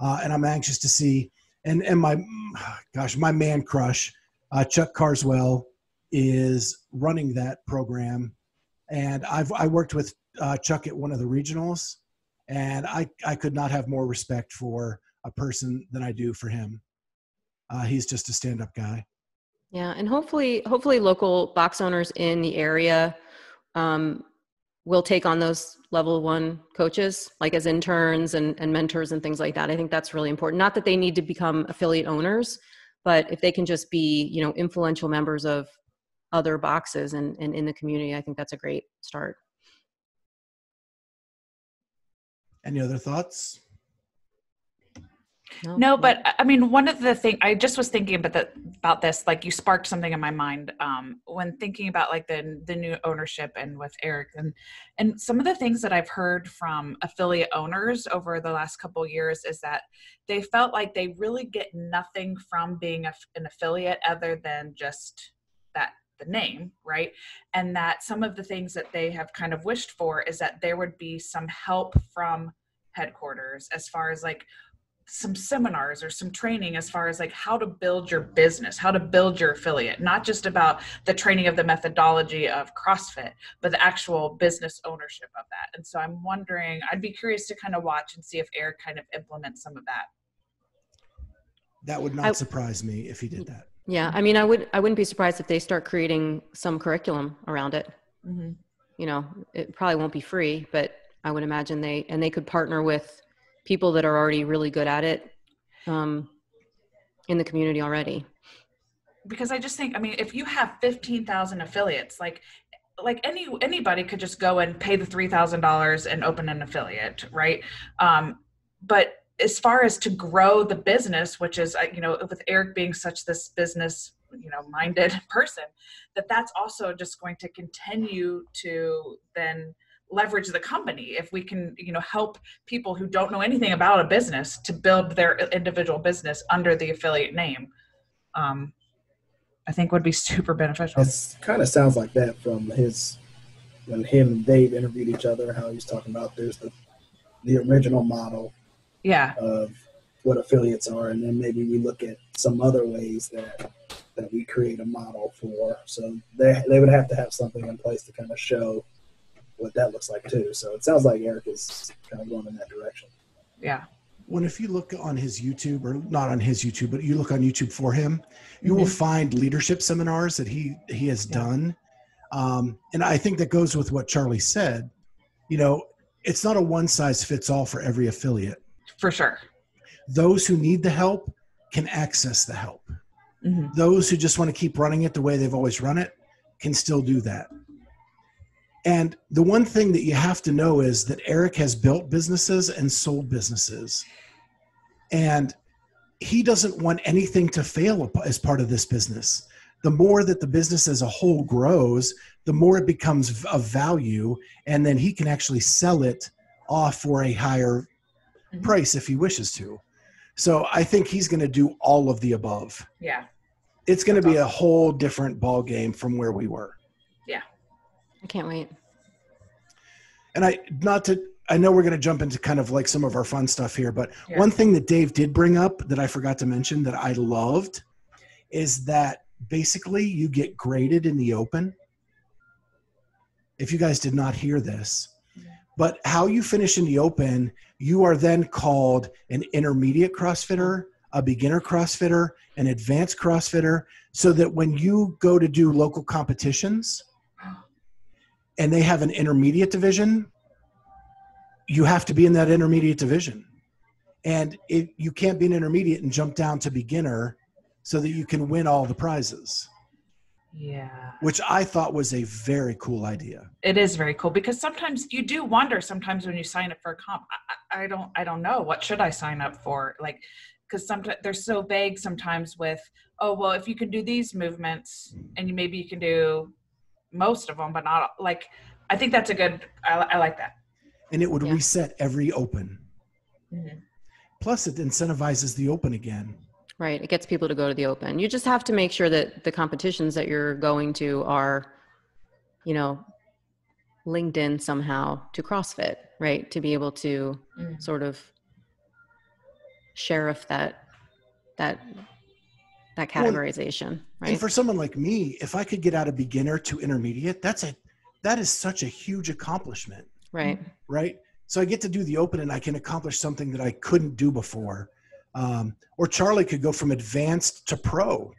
Uh, and I'm anxious to see, and, and my, gosh, my man crush, uh, Chuck Carswell, is running that program. And I've, I worked with uh, Chuck at one of the regionals, and I, I could not have more respect for a person than I do for him. Uh, he's just a stand-up guy. Yeah, and hopefully, hopefully local box owners in the area um, will take on those level one coaches, like as interns and, and mentors and things like that. I think that's really important. Not that they need to become affiliate owners, but if they can just be, you know, influential members of other boxes and, and in the community, I think that's a great start. Any other thoughts? No, no, but I mean, one of the things I just was thinking about, the, about this, like you sparked something in my mind um, when thinking about like the, the new ownership and with Eric and, and some of the things that I've heard from affiliate owners over the last couple of years is that they felt like they really get nothing from being a, an affiliate other than just that the name, right? And that some of the things that they have kind of wished for is that there would be some help from headquarters as far as like some seminars or some training as far as like how to build your business, how to build your affiliate, not just about the training of the methodology of CrossFit, but the actual business ownership of that. And so I'm wondering, I'd be curious to kind of watch and see if Eric kind of implements some of that. That would not I, surprise me if he did that. Yeah. I mean, I would, I wouldn't be surprised if they start creating some curriculum around it. Mm-hmm. You know, it probably won't be free, but I would imagine they, and they could partner with people that are already really good at it um, in the community already. Because I just think, I mean, if you have fifteen thousand affiliates, like, like any, anybody could just go and pay the three thousand dollars and open an affiliate. Right. Um, but as far as to grow the business, which is, you know, with Eric being such this business, you know, minded person, that that's also just going to continue to then leverage the company if we can, you know, help people who don't know anything about a business to build their individual business under the affiliate name. Um, I think would be super beneficial. It kind of sounds like that from his, when him and Dave interviewed each other, how he's talking about there's the, the original model yeah. of what affiliates are. And then maybe we look at some other ways that, that we create a model for. So they, they would have to have something in place to kind of show what that looks like too. So it sounds like Eric is kind of going in that direction. Yeah. When, if you look on his YouTube, or not on his YouTube, but you look on YouTube for him, you mm-hmm. will find leadership seminars that he, he has yeah. done. Um, and I think that goes with what Charlie said, you know, it's not a one size fits all for every affiliate. For sure. Those who need the help can access the help. Mm-hmm. Those who just want to keep running it the way they've always run it can still do that. And the one thing that you have to know is that Eric has built businesses and sold businesses. And he doesn't want anything to fail as part of this business. The more that the business as a whole grows, the more it becomes of value. And then he can actually sell it off for a higher mm-hmm. price if he wishes to. So I think he's going to do all of the above. Yeah. It's going to be awesome. A whole different ball game from where we were. Yeah. I can't wait. And I, not to, I know we're going to jump into kind of like some of our fun stuff here, but yeah. one thing that Dave did bring up that I forgot to mention that I loved is that basically you get graded in the open. If you guys did not hear this, but how you finish in the open, you are then called an intermediate CrossFitter, a beginner CrossFitter, an advanced CrossFitter, so that when you go to do local competitions, and they have an intermediate division, you have to be in that intermediate division. And it, you can't be an intermediate and jump down to beginner so that you can win all the prizes. Yeah. Which I thought was a very cool idea. It is very cool because sometimes you do wonder sometimes when you sign up for a comp, I, I don't, I don't know, what should I sign up for? Like, because sometimes they're so vague sometimes with, oh, well, if you can do these movements and you, maybe you can do most of them, but not like, I think that's a good, I, I like that. And it would yeah. reset every open. Mm-hmm. Plus it incentivizes the open again. Right. It gets people to go to the open. You just have to make sure that the competitions that you're going to are, you know, linked in somehow to CrossFit, right? To be able to mm. sort of sheriff that, that, that categorization, well, right? And for someone like me, if I could get out of beginner to intermediate, that's a, that is such a huge accomplishment. Right. Right. So I get to do the open and I can accomplish something that I couldn't do before. Um, or Charlie could go from advanced to pro.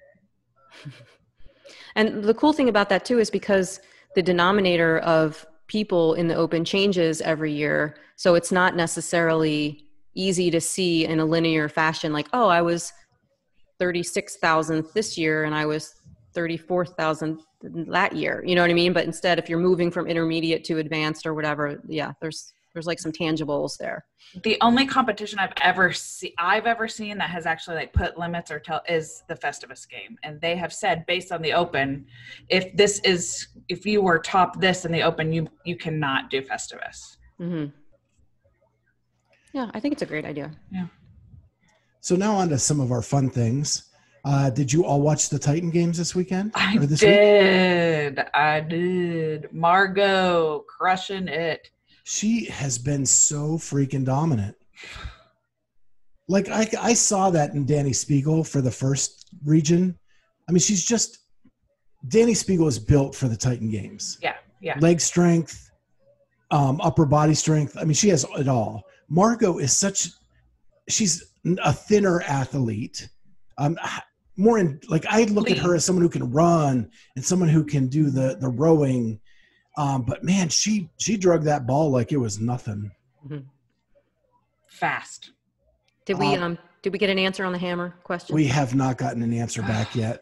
And the cool thing about that too, is because the denominator of people in the open changes every year. So it's not necessarily easy to see in a linear fashion. Like, oh, I was thirty-six thousandth this year and I was thirty-four thousandth that year. You know what I mean? But instead, if you're moving from intermediate to advanced or whatever, yeah, there's there's like some tangibles there. The only competition I've ever seen, I've ever seen that has actually like put limits or tell is the Festivus game. And they have said based on the open, if this is, if you were top this in the open, you, you cannot do Festivus. Mm-hmm. Yeah. I think it's a great idea. Yeah. So now on to some of our fun things. Uh, did you all watch the Titan Games this weekend? I or this did. Week? I did. Margaux crushing it. She has been so freaking dominant. Like I, I saw that in Danny Spiegel for the first region. I mean, she's just Danny Spiegel is built for the Titan Games. Yeah, yeah. Leg strength, um, upper body strength. I mean, she has it all. Margaux is such. She's a thinner athlete. Um, more in like I look Please. at her as someone who can run and someone who can do the the rowing, um, but man, she she drug that ball like it was nothing. Mm-hmm. Fast. Did we um, um did we get an answer on the hammer question? We have not gotten an answer back yet.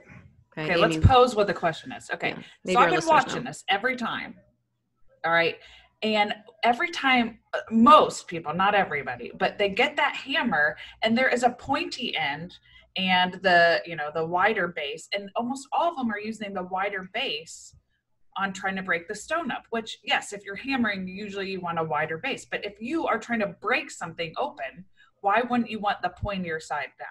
Okay, okay let's pose what the question is. Okay, yeah, so I've been watching know. this every time. All right, and every time, most people, not everybody, but they get that hammer, and there is a pointy end. And the, you know, the wider base, and almost all of them are using the wider base on trying to break the stone up, which yes, if you're hammering, usually you want a wider base, but if you are trying to break something open, why wouldn't you want the pointier side down?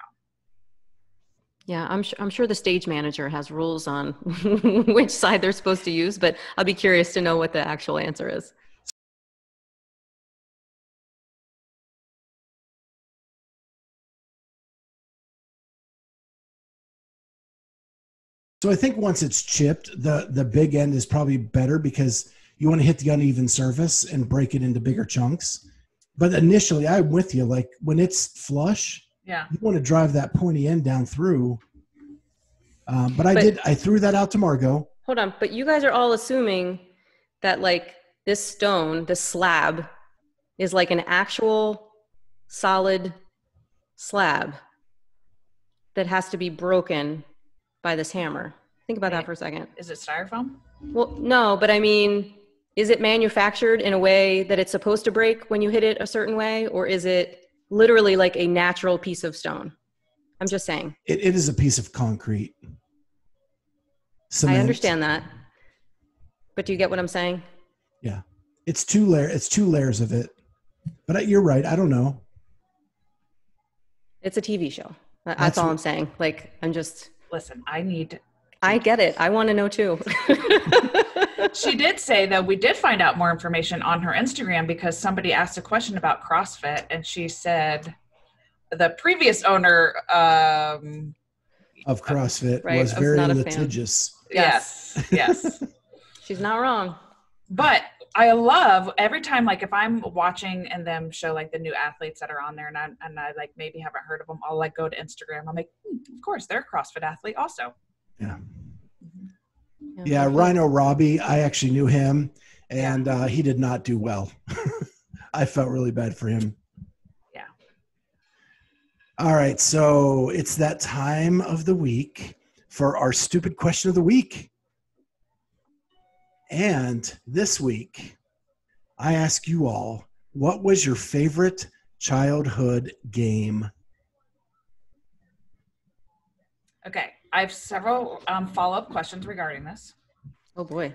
Yeah, I'm sure, I'm sure the stage manager has rules on which side they're supposed to use, but I'll be curious to know what the actual answer is. So I think once it's chipped, the, the big end is probably better because you want to hit the uneven surface and break it into bigger chunks. But initially, I'm with you. Like when it's flush, yeah, you want to drive that pointy end down through. Um, but I but, did. I threw that out to Margaux. Hold on. But you guys are all assuming that like this stone, this slab, is like an actual solid slab that has to be broken by this hammer. Think about that for a second. Is it styrofoam? Well, no, but I mean, is it manufactured in a way that it's supposed to break when you hit it a certain way, or is it literally like a natural piece of stone? I'm just saying. It, it is a piece of concrete. Cement. I understand that, but do you get what I'm saying? Yeah, it's two layer. It's two layers of it. But you're right. I don't know. It's a T V show. That's, That's all I'm saying. Like I'm just. Listen, I need... I get it. I want to know too. She did say that we did find out more information on her Instagram because somebody asked a question about CrossFit and she said the previous owner um, of CrossFit right, was very was litigious. Yes, yes. She's not wrong. But I love every time, like if I'm watching and them show like the new athletes that are on there and I, and I like maybe haven't heard of them, I'll like go to Instagram. I'm like, hmm, of course, they're a CrossFit athlete also. Yeah. Yeah, yeah. Rhino Robbie, I actually knew him and uh, he did not do well. I felt really bad for him. Yeah. All right. So it's that time of the week for our stupid question of the week. And this week, I ask you all, what was your favorite childhood game? Okay. I have several um, follow-up questions regarding this. Oh, boy.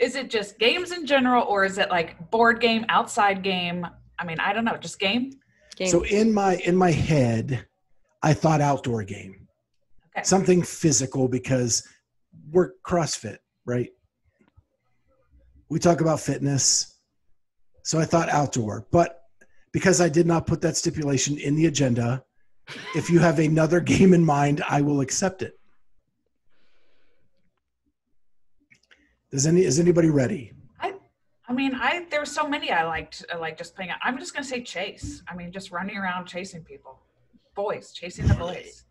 Is it just games in general, or is it like board game, outside game? I mean, I don't know. Just game? Game. So in my, in my head, I thought outdoor game. Okay. Something physical because we're CrossFit. Right? We talk about fitness. So I thought outdoor, but because I did not put that stipulation in the agenda, if you have another game in mind, I will accept it. Does any, is anybody ready? I, I mean, I, there were so many I liked, I liked just playing out. I'm just going to say chase. I mean, just running around chasing people, boys, chasing the boys.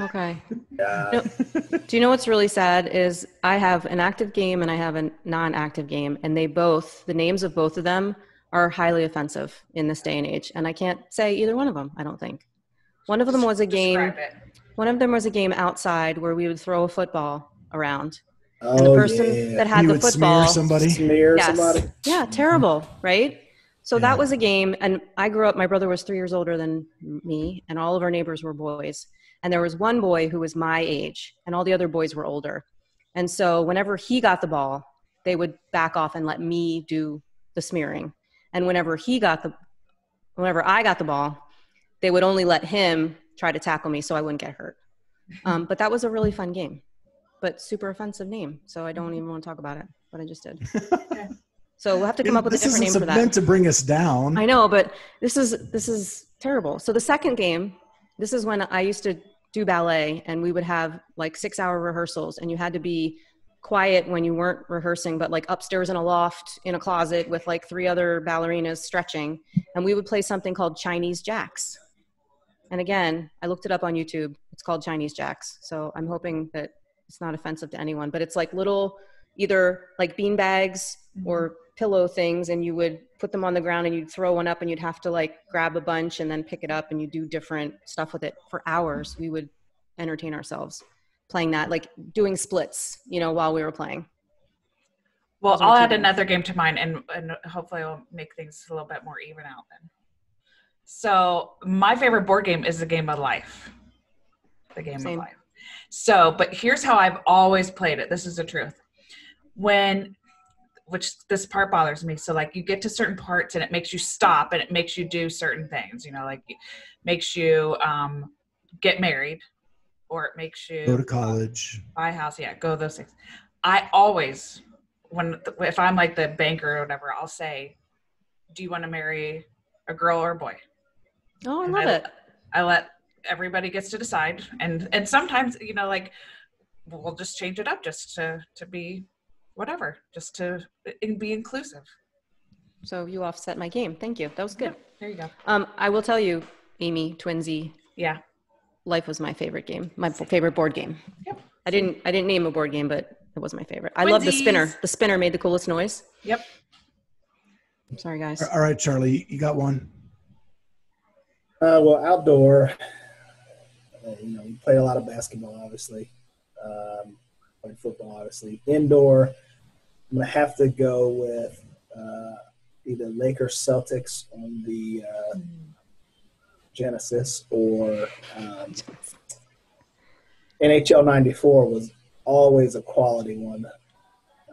Okay. Yeah. No, do you know what's really sad is I have an active game and I have a non-active game, and they both, the names of both of them are highly offensive in this day and age. And I can't say either one of them, I don't think. One of them was a game, one of them was a game outside where we would throw a football around Oh, and the person yeah. that had you the would football. Smear somebody. Smear yes. somebody. Yeah, terrible, right? So yeah. that was a game. And I grew up, my brother was three years older than me, and all of our neighbors were boys. And there was one boy who was my age, and all the other boys were older. And so whenever he got the ball, they would back off and let me do the smearing. And whenever he got the, whenever I got the ball, they would only let him try to tackle me so I wouldn't get hurt. Um, but that was a really fun game, but super offensive name. So I don't even want to talk about it, but I just did. So we'll have to come up with a different name for that. This is meant to bring us down. I know, but this is, this is terrible. So the second game, this is when I used to do ballet, and we would have like six hour rehearsals, and you had to be quiet when you weren't rehearsing, but like upstairs in a loft in a closet with like three other ballerinas stretching. And we would play something called Chinese jacks. And again, I looked it up on YouTube. It's called Chinese jacks. So I'm hoping that it's not offensive to anyone, but it's like little either like bean bags or pillow things. And you would put them on the ground and you'd throw one up, and you'd have to like grab a bunch and then pick it up, and you do different stuff with it for hours. We would entertain ourselves playing that, like doing splits, you know, while we were playing. Well, I'll add another game to mine, and, and hopefully I'll make things a little bit more even out then. So my favorite board game is The Game of Life. The Game Same. of Life. So, but here's how I've always played it. This is the truth. When, which this part bothers me. So like you get to certain parts and it makes you stop, and it makes you do certain things, you know, like it makes you um, get married, or it makes you go to college, buy a house. Yeah. Go those things. I always, when, if I'm like the banker or whatever, I'll say, do you want to marry a girl or a boy? Oh, I and love I, it. I let everybody gets to decide. And, and sometimes, you know, like we'll just change it up just to, to be whatever, just to be inclusive. So you offset my game. Thank you. That was good. Yeah, there you go. Um, I will tell you, Amy, Twinsy. Yeah. Life was my favorite game, my favorite board game. Yep. I didn't, I didn't name a board game, but it was my favorite. I love the spinner. The spinner made the coolest noise. Yep. I'm sorry, guys. All right, Charlie, you got one. Uh, well, outdoor, uh, you know, we played a lot of basketball, obviously. Um, played football, obviously. Indoor, I'm going to have to go with uh, either Lakers-Celtics on the uh, Genesis, or um, N H L ninety-four was always a quality one. Uh,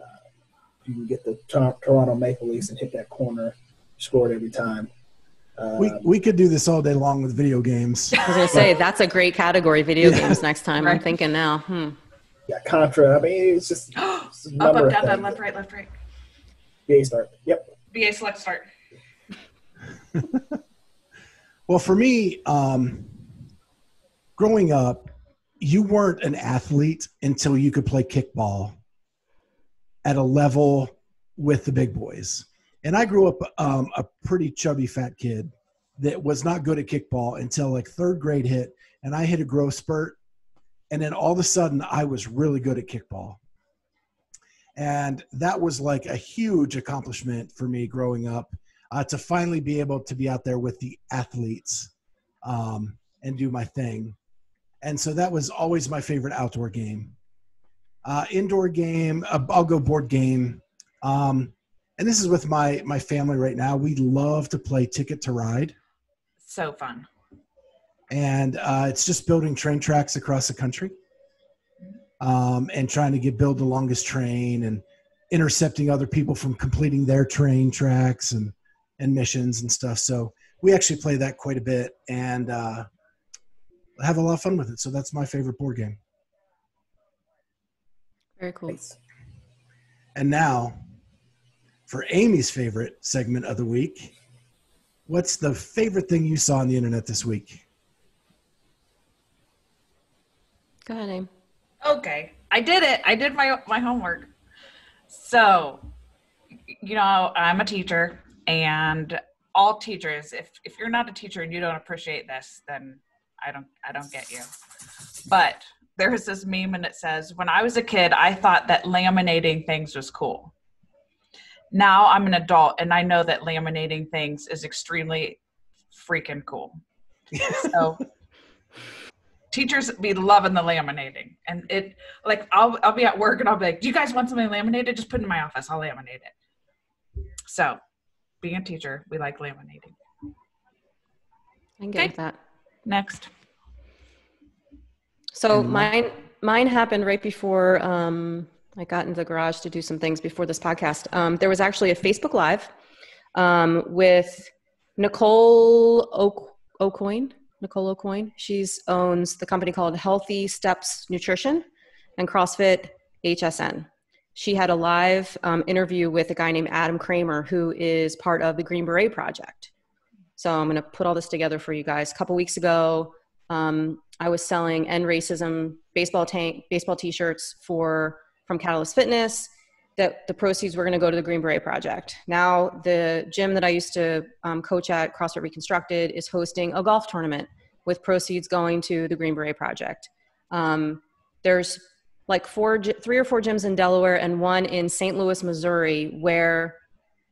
you can get the Toronto Maple Leafs and hit that corner, scored every time. Um, we, we could do this all day long with video games. I was going to say, that's a great category, video yeah. games next time. Right. I'm thinking now. Hmm. Yeah, Contra. I mean, it's just it's a number up, up, down, down, left, right, left, right. V A start. Yep. V A select start. Well, for me, um, growing up, you weren't an athlete until you could play kickball at a level with the big boys. And I grew up um, a pretty chubby fat kid that was not good at kickball until like third grade hit, and I hit a growth spurt. And then all of a sudden I was really good at kickball. And that was like a huge accomplishment for me growing up, uh, to finally be able to be out there with the athletes um, and do my thing. And so that was always my favorite outdoor game. Uh, indoor game, uh, I'll go board game. Um, And this is with my my family right now. We love to play Ticket to Ride. So fun. And uh, it's just building train tracks across the country, um, and trying to get build the longest train and intercepting other people from completing their train tracks and, and missions and stuff. So we actually play that quite a bit and uh, have a lot of fun with it. So that's my favorite board game. Very cool. Thanks. And now, for Amy's favorite segment of the week, what's the favorite thing you saw on the internet this week? Go ahead, Amy. Okay, I did it. I did my my homework. So, you know, I'm a teacher, and all teachers, if if you're not a teacher and you don't appreciate this, then I don't I don't get you. But there is this meme, and it says, "When I was a kid, I thought that laminating things was cool. Now I'm an adult, and I know that laminating things is extremely freaking cool." So teachers be loving the laminating. And it, like, I'll, I'll be at work and I'll be like, do you guys want something laminated? Just put it in my office. I'll laminate it. So being a teacher, we like laminating. I can get okay. with that. Next. So mm-hmm. mine, mine happened right before um, I got into the garage to do some things before this podcast. Um, there was actually a Facebook Live um, with Nicole O'C- O'Coin. Nicole O'Coin. She owns the company called Healthy Steps Nutrition and CrossFit H S N. She had a live um, interview with a guy named Adam Kramer, who is part of the Green Beret Project. So I'm going to put all this together for you guys. A couple weeks ago, um, I was selling End Racism baseball tank, baseball t-shirts for from Catalyst Fitness. That the proceeds were going to go to the Green Beret Project. Now the gym that I used to um, coach at, CrossFit Reconstructed, is hosting a golf tournament with proceeds going to the Green Beret Project. Um, there's like four, three or four gyms in Delaware and one in Saint Louis, Missouri, where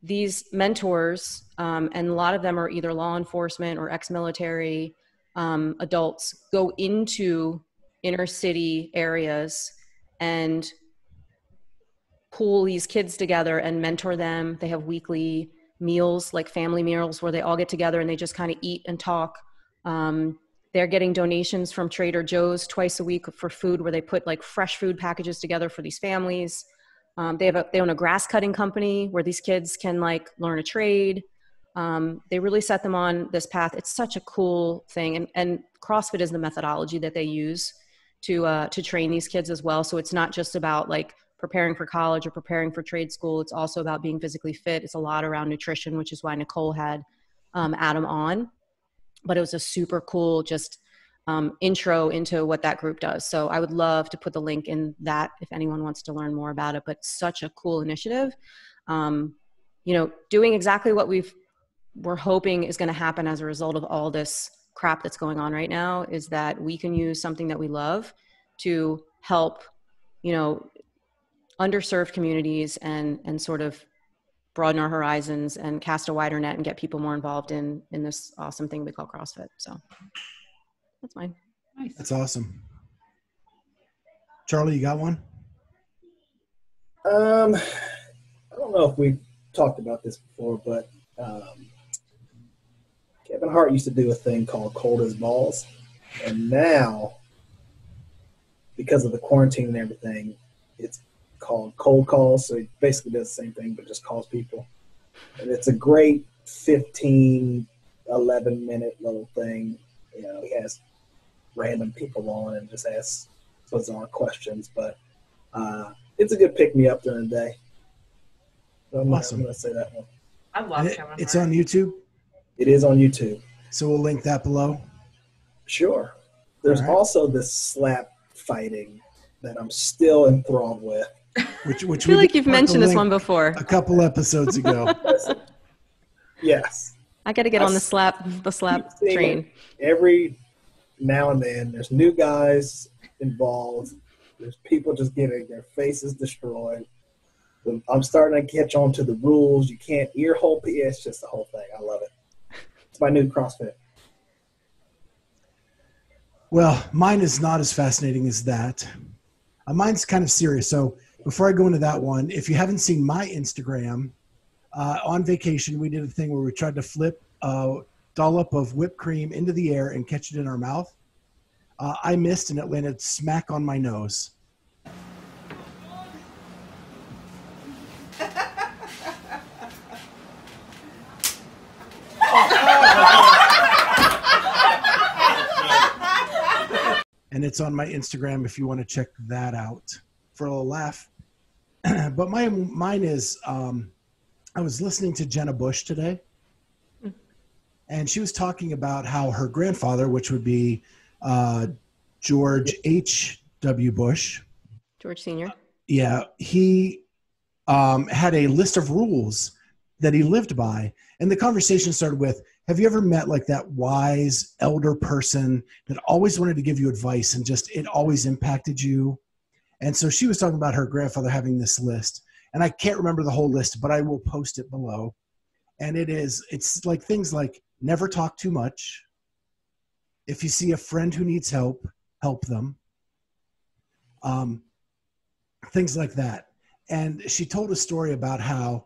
these mentors, um, and a lot of them are either law enforcement or ex-military um, adults, go into inner city areas and pull these kids together and mentor them. They have weekly meals, like family meals, where they all get together and they just kind of eat and talk. Um, they're getting donations from Trader Joe's twice a week for food, where they put like fresh food packages together for these families. Um, they have a, they own a grass cutting company where these kids can like learn a trade. Um, they really set them on this path. It's such a cool thing. And, and CrossFit is the methodology that they use to, uh, to train these kids as well. So it's not just about like preparing for college or preparing for trade school. It's also about being physically fit. It's a lot around nutrition, which is why Nicole had um, Adam on. But it was a super cool just um, intro into what that group does. So I would love to put the link in that if anyone wants to learn more about it. But such a cool initiative. Um, you know, doing exactly what we've, we're hoping is going to happen as a result of all this crap that's going on right now, is that we can use something that we love to help, you know, underserved communities and and sort of broaden our horizons and cast a wider net and get people more involved in in this awesome thing we call CrossFit. So that's mine. Nice. That's awesome. Charlie, you got one? Um, I don't know if we've talked about this before, but um, Kevin Hart used to do a thing called Cold as Balls, and now because of the quarantine and everything, it's called cold calls. So he basically does the same thing, but just calls people. And it's a great fifteen, eleven minute little thing. You know, he has random people on and just asks bizarre questions, but uh, it's a good pick me up during the day. So I'm awesome. Going to say that one. I love it. Kevin it's Hart. On YouTube. It is on YouTube. So we'll link that below. Sure. There's right. also this slap fighting that I'm still enthralled with. Which, which I feel like you've mentioned this one before. A couple episodes ago. Yes. I got to get I on the slap, the slap train. Every now and then, there's new guys involved. There's people just getting their faces destroyed. I'm starting to catch on to the rules. You can't ear hole. It's just the whole thing. I love it. It's my new CrossFit. Well, mine is not as fascinating as that. Uh, mine's kind of serious. So before I go into that one, if you haven't seen my Instagram, uh, on vacation, we did a thing where we tried to flip a dollop of whipped cream into the air and catch it in our mouth. Uh, I missed and it landed smack on my nose. And it's on my Instagram if you want to check that out for a little laugh. But my, mine is, um, I was listening to Jenna Bush today. And she was talking about how her grandfather, which would be uh, George H W Bush. George Senior. Yeah. He um, had a list of rules that he lived by. And the conversation started with, have you ever met like that wise elder person that always wanted to give you advice and just it always impacted you? And so she was talking about her grandfather having this list. And I can't remember the whole list, but I will post it below. And it is, it's like things like never talk too much. If you see a friend who needs help, help them, um, things like that. And she told a story about how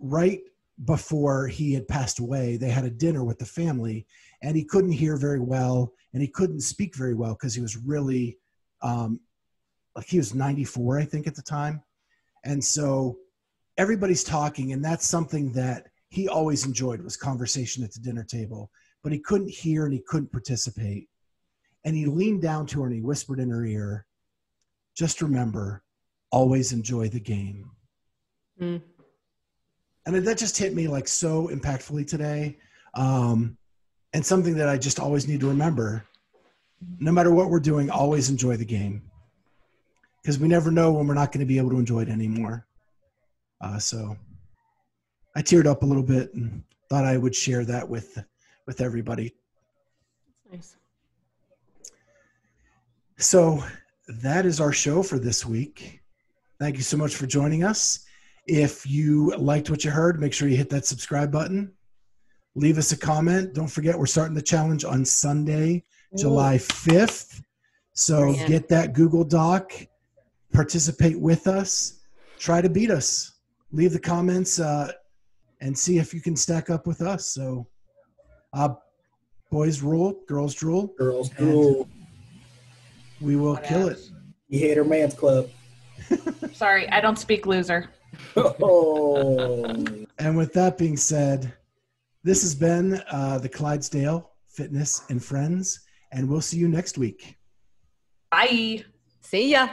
right before he had passed away, they had a dinner with the family, and he couldn't hear very well, and he couldn't speak very well because he was really, um, like he was ninety-four, I think, at the time. And so everybody's talking, and that's something that he always enjoyed, was conversation at the dinner table, but he couldn't hear and he couldn't participate. And he leaned down to her and he whispered in her ear, "Just remember, always enjoy the game." Mm. And that just hit me like so impactfully today. Um, and something that I just always need to remember, no matter what we're doing, always enjoy the game. Because we never know when we're not going to be able to enjoy it anymore. Uh, so I teared up a little bit and thought I would share that with, with everybody. That's nice. So that is our show for this week. Thank you so much for joining us. If you liked what you heard, make sure you hit that subscribe button. Leave us a comment. Don't forget, we're starting the challenge on Sunday, Ooh. July fifth. So Brilliant. Get that Google Doc. Participate with us. Try to beat us. Leave the comments uh, and see if you can stack up with us. So uh, boys rule, girls drool. Girls drool. We will what kill else? It. You hate her man's club. Sorry, I don't speak loser. Oh. And with that being said, this has been uh, the Clydesdale Fitness and Friends, and we'll see you next week. Bye. See ya.